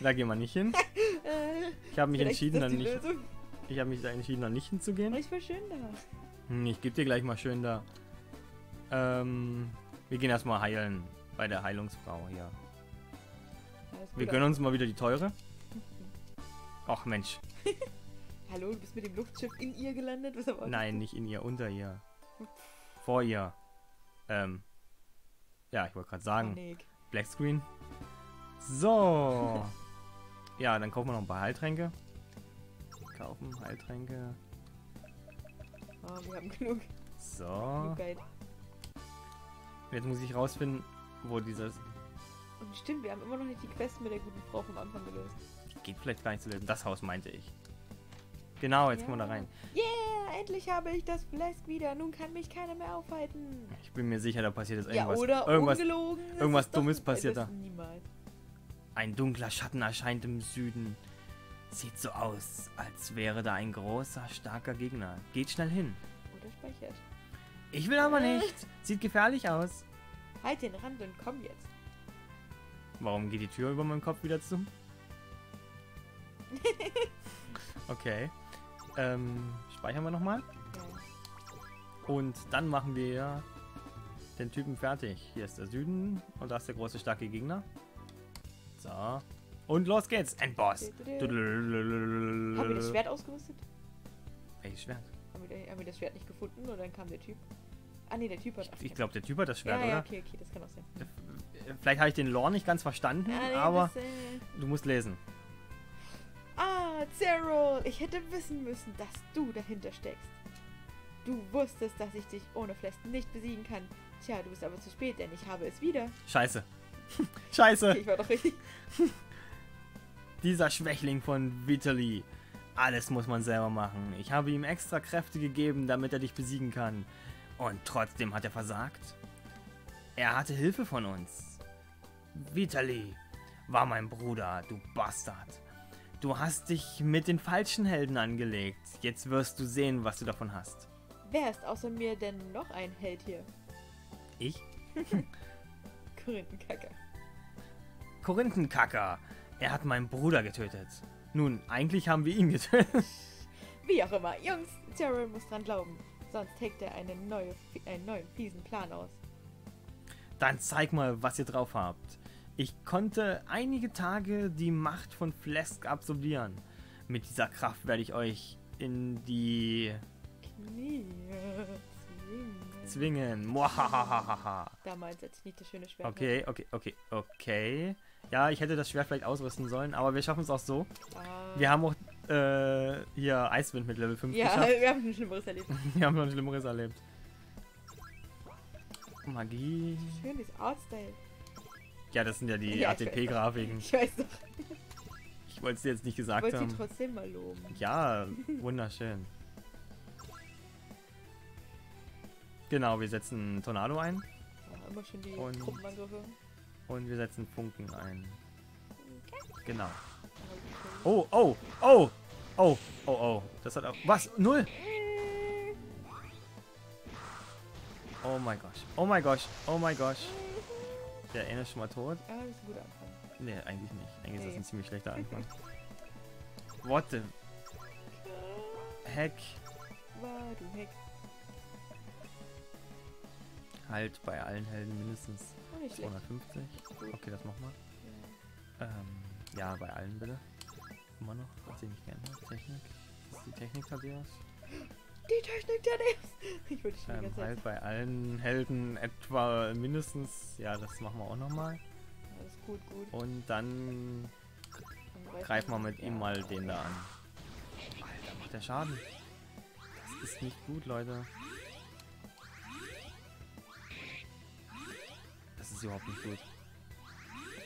Da gehen wir nicht hin. Ich habe mich Vielleicht entschieden, dann nicht. Lösung? Ich habe mich da entschieden, dann nicht hinzugehen. Ich war schön da. Ich gebe dir gleich mal schön da. Ähm, Wir gehen erstmal heilen. Bei der Heilungsfrau hier. Wir gönnen uns mal wieder die teure. Ach Mensch. Hallo, du bist mit dem Luftschiff in ihr gelandet? Was aber Nein, nicht in ihr, unter ihr. Vor ihr. Ähm. Ja, ich wollte gerade sagen. Black Screen. So. Ja, dann kaufen wir noch ein paar Heiltränke. Kaufen, Heiltränke. Oh, wir haben genug. So. Genug. Jetzt muss ich rausfinden, wo dieses... Und stimmt, wir haben immer noch nicht die Quest mit der guten Frau vom Anfang gelöst. Geht vielleicht gar nicht zu lösen. Das Haus meinte ich. Genau, jetzt ja. Kommen wir da rein. Yeah, endlich habe ich das Flesc wieder. Nun kann mich keiner mehr aufhalten. Ich bin mir sicher, da passiert jetzt irgendwas. Ja, oder irgendwas, ungelogen. Irgendwas Dummes passiert da. Niemals. Ein dunkler Schatten erscheint im Süden. Sieht so aus, als wäre da ein großer, starker Gegner. Geht schnell hin. Oder speichert. Ich will aber nicht. Sieht gefährlich aus. Halt den Rand und komm jetzt. Warum geht die Tür über meinem Kopf wieder zu? Okay. Ähm, speichern wir nochmal. Und dann machen wir den Typen fertig. Hier ist der Süden und da ist der große, starke Gegner. So. Und los geht's. Endboss. Haben wir das Schwert ausgerüstet? Welches Schwert? Haben wir das Schwert nicht gefunden und dann kam der Typ. Ah ne, der Typ hat das. Ich glaube, der Typ hat das Schwert, ja, oder? Ja, okay, okay, das kann auch sein. Vielleicht habe ich den Lore nicht ganz verstanden, ah, nee, aber das, äh... du musst lesen. Ah, Zero, ich hätte wissen müssen, dass du dahinter steckst. Du wusstest, dass ich dich ohne Flesc nicht besiegen kann. Tja, du bist aber zu spät, denn ich habe es wieder. Scheiße. Scheiße. Okay, ich war doch richtig. Dieser Schwächling von Vitali. Alles muss man selber machen. Ich habe ihm extra Kräfte gegeben, damit er dich besiegen kann. Und trotzdem hat er versagt. Er hatte Hilfe von uns. Vitali war mein Bruder, du Bastard. Du hast dich mit den falschen Helden angelegt. Jetzt wirst du sehen, was du davon hast. Wer ist außer mir denn noch ein Held hier? Ich? Korinthenkacker. Korinthenkacker. Er hat meinen Bruder getötet. Nun, eigentlich haben wir ihn getötet. Wie auch immer. Jungs, Daryl muss dran glauben. Sonst hackt er eine neue, einen neuen fiesen Plan aus. Dann zeig mal, was ihr drauf habt. Ich konnte einige Tage die Macht von Flesc absorbieren. Mit dieser Kraft werde ich euch in die... Knie zwingen. Zwingen. Mwahahaha. Damals hatte ich nicht das schöne Schwert. Okay, okay, okay, okay. Ja, ich hätte das Schwert vielleicht ausrüsten sollen, aber wir schaffen es auch so. Uh, wir haben auch äh, hier Eiswind mit Level fünf ja, geschafft. Ja, wir haben ein Schlimmeres erlebt. Wir haben noch ein Schlimmeres erlebt. Magie. Schönes Artstyle. Ja, das sind ja die ja, A T P-Grafiken. Ich weiß doch. Ich wollte es dir jetzt nicht gesagt ich haben. Ich wollte sie trotzdem mal loben. Ja, wunderschön. Genau, wir setzen Tornado ein. Ja, immer schon die und Gruppenangriffe. Und wir setzen Funken ein. Okay. Genau. Oh, oh, oh, oh, oh, oh. Das hat auch... Was? Null? Oh mein Gott. Oh mein Gott. Oh mein Gott. Der eine ist schon mal tot. Ah, das ist ein guter Anfang. Nee, eigentlich nicht. Eigentlich nee. Ist das ein ziemlich schlechter Anfang. What the... Heck. War du Heck. Halt bei allen Helden mindestens zweihundertfünfzig. Okay, das machen wir. Ja. Ähm, ja, bei allen bitte. Immer noch. Hat sich nicht geändert. Technik. Das ist die Technik, Tobias. Die Technik, Tobias! Ich würde schon ähm, ganz halt bei allen Helden etwa mindestens. Ja, das machen wir auch nochmal. Alles gut, gut. Und dann greifen wir mit ihm mal den da an. Alter, macht der Schaden. Das ist nicht gut, Leute. Das ist überhaupt nicht gut.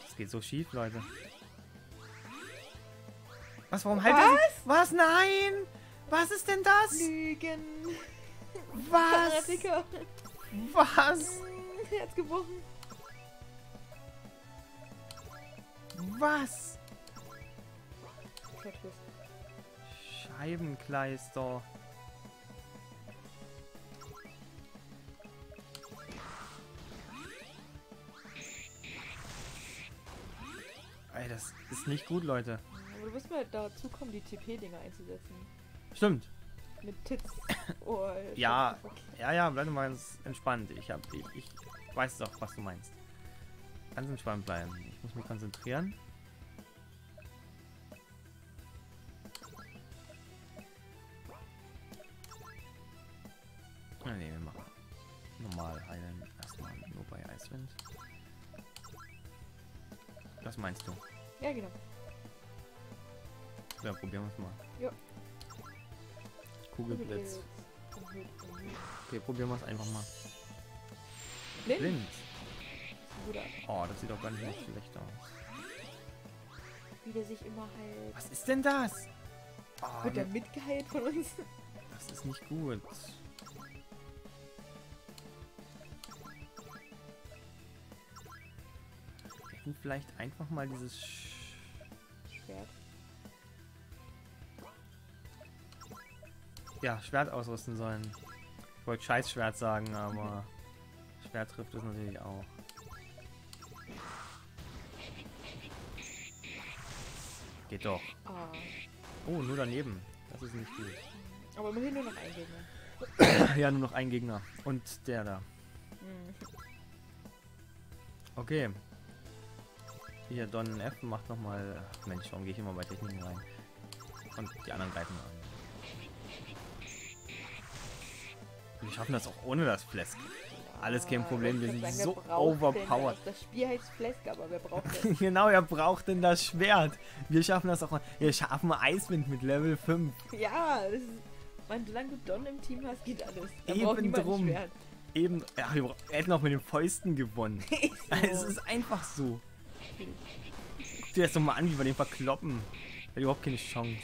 Das geht so schief, Leute. Was? Warum halt er sich? Was? Nein! Was ist denn das? Lügen. Was? Was? Herz gebrochen. Was? Scheibenkleister. Ey, das ist nicht gut, Leute. Aber du musst mal dazu kommen, die T P-Dinger einzusetzen. Stimmt. mit Tits. Oh, ja, ja, ja, bleib mal entspannt. Ich, hab, ich, ich weiß doch, was du meinst. Ganz entspannt bleiben. Ich muss mich konzentrieren. Na ne, wir machen normal heilen. Erstmal nur bei Eiswind. Was meinst du? Ja, genau. Ja, probieren wir es mal. Jo. Kugelblitz. Okay, probieren wir es einfach mal. Blind? Blind. Oh, das sieht doch gar nicht so schlecht aus. Wie der sich immer heilt. Was ist denn das? Oh, wird der mitgeheilt von uns? Das ist nicht gut. Wir hätten vielleicht einfach mal dieses Sch Schwert. Ja, Schwert ausrüsten sollen. Ich wollte Scheißschwert sagen, aber Schwert trifft es natürlich auch. Geht doch. Oh. Oh, nur daneben. Das ist nicht gut. Aber immerhin nur noch ein Gegner. Ja, nur noch ein Gegner. Und der da. Mhm. Okay. Hier, Don F macht nochmal... Mensch, warum gehe ich immer bei Techniken rein? Und die anderen greifen an. Wir schaffen das auch ohne das Flesc. Alles kein Problem, wir sind so overpowered. Das Spiel heißt Flesc, aber wer braucht das? Genau, er braucht denn das Schwert. Wir schaffen das auch mal. Wir schaffen Eiswind mit Level fünf. Ja, das ist, man, solange du Don im Team hast, geht alles. Da braucht niemand ein Schwert. Eben, ja, wir hätten auch mit den Fäusten gewonnen. Es ist einfach so. Guck dir das doch mal an, wie wir den verkloppen. Der hat überhaupt keine Chance.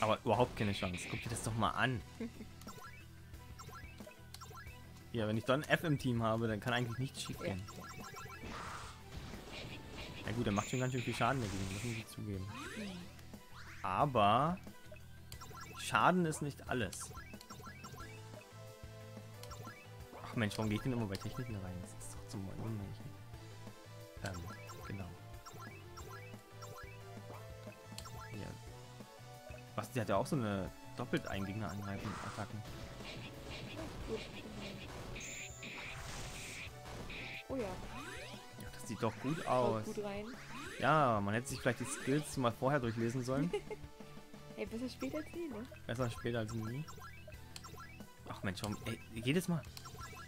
Aber überhaupt keine Chance. Guck dir das doch mal an. Ja, wenn ich Don F im Team habe, dann kann eigentlich nichts schief gehen. Ja. Ja gut, er macht schon ganz schön viel Schaden dagegen, das muss ich zugeben. Aber Schaden ist nicht alles. Ach Mensch, warum gehe ich denn immer bei Techniken rein? Das ist doch zum Unmöglichen. Ähm, genau. Ja. Was, die hat ja auch so eine doppelt einen Gegner angreifen Attacken. Oh ja. Ja, das sieht doch gut aus. Gut rein. Ja, man hätte sich vielleicht die Skills mal vorher durchlesen sollen. Ey, besser später als nie, ne? Besser später als nie. Ach Mensch, warum, ey, jedes Mal.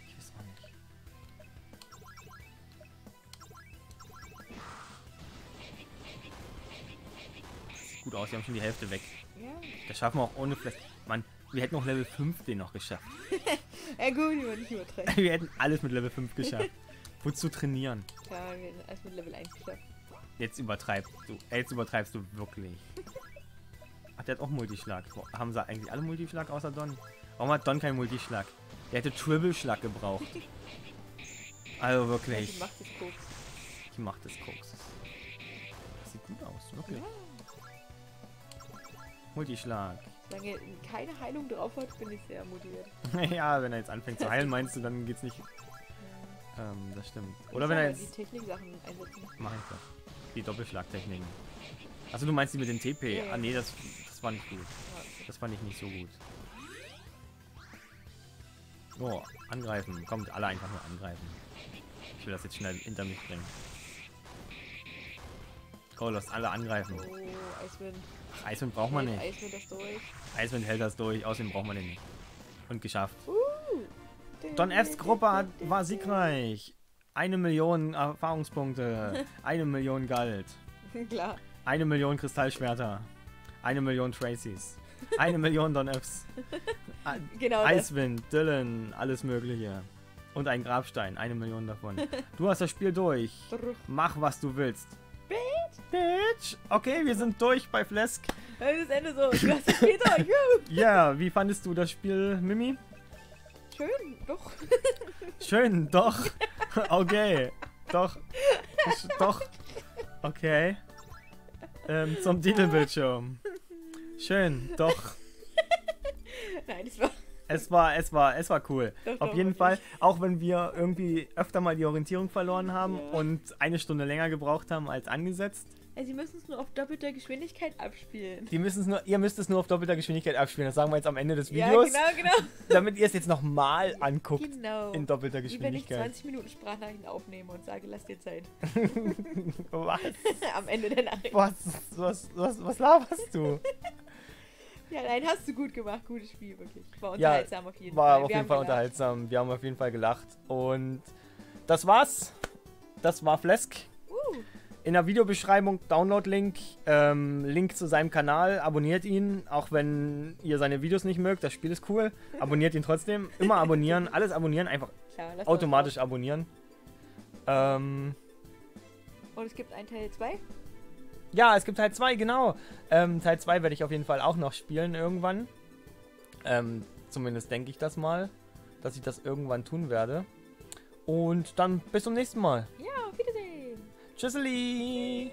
Ich weiß auch nicht. Das sieht gut aus, die haben schon die Hälfte weg. Das schaffen wir auch ohne Flesc. Mann, wir hätten auch Level fünf den noch geschafft. Ja gut, wir, nicht übertreiben. Wir hätten alles mit Level fünf geschafft. Wozu trainieren? Ja, wir hätten alles mit Level eins geschafft. Jetzt übertreibst du, jetzt übertreibst du wirklich. Ach, der hat auch Multischlag. Haben sie eigentlich alle Multischlag außer Don? Warum hat Don keinen Multischlag? Der hätte Triple-Schlag gebraucht. Also wirklich. Ja, die Macht des Koks. Die Macht des Koks. Das sieht gut aus, wirklich. Ja. Multischlag. Solange keine Heilung drauf hat, bin ich sehr motiviert. Ja, wenn er jetzt anfängt zu heilen, meinst du, dann geht's nicht. Ja. Ähm, das stimmt. Oder ich wenn er jetzt... die Technik-Sachen einsetzen. Mach ich das. Die Doppelschlagtechniken. Achso, du meinst die mit dem T P? Ja, ja. Ah nee, das, das war nicht gut. Ja, okay. Das fand ich nicht so gut. Oh, angreifen. Kommt, alle einfach nur angreifen. Ich will das jetzt schnell hinter mich bringen. Oh, lasst alle angreifen. Oh, Eiswind. Ach, Eiswind braucht man nicht. Eiswind, das durch. Eiswind hält das durch, außerdem braucht man den nicht. Und geschafft. Uh, Don F's Gruppe hat, war siegreich. Eine Million Erfahrungspunkte. Eine Million Galt. Klar. Eine Million Kristallschwerter. Eine Million Tracys. Eine Million Don F's. Genau. Eiswind, Delane, alles Mögliche. Und ein Grabstein, eine Million davon. Du hast das Spiel durch. Mach, was du willst. Bitch. Okay, wir sind durch bei Flesc. Das ist Ende so. Du hast das Spiel durch. Ja, yeah, wie fandest du das Spiel, Mimi? Schön, doch. Schön, doch. Okay, doch. Doch. Okay. Ähm, zum Titelbildschirm. Schön, doch. Nein, das war... es war, es war, es war cool. Das Auf jeden Fall, ich. auch wenn wir irgendwie öfter mal die Orientierung verloren haben ja. und eine Stunde länger gebraucht haben als angesetzt. Ja, sie müssen es nur auf doppelter Geschwindigkeit abspielen. Die müssen es nur, ihr müsst es nur auf doppelter Geschwindigkeit abspielen. Das sagen wir jetzt am Ende des Videos. Ja, genau, genau. Damit ihr es jetzt nochmal anguckt. Genau. In doppelter Geschwindigkeit. Wie wenn ich zwanzig Minuten Sprachnachrichten aufnehme und sage, lasst dir Zeit. Was? Am Ende der Nachricht. Was, was, was, was laberst du? Ja, nein, hast du gut gemacht. Gutes Spiel, wirklich. War unterhaltsam ja, auf jeden war Fall. War auf wir jeden Fall gelacht. unterhaltsam. Wir haben auf jeden Fall gelacht. Und das war's. Das war Flesc. Uh. In der Videobeschreibung Download-Link, ähm, Link zu seinem Kanal. Abonniert ihn, auch wenn ihr seine Videos nicht mögt. Das Spiel ist cool. Abonniert ihn trotzdem. Immer abonnieren. Alles abonnieren. Einfach Klar, automatisch abonnieren. Ähm, Und es gibt einen Teil zwei. Ja, es gibt Teil zwei, genau. Ähm, Teil zwei werde ich auf jeden Fall auch noch spielen irgendwann. Ähm, zumindest denke ich das mal, dass ich das irgendwann tun werde. Und dann bis zum nächsten Mal. Ja, auf Wiedersehen. Tschüsseli.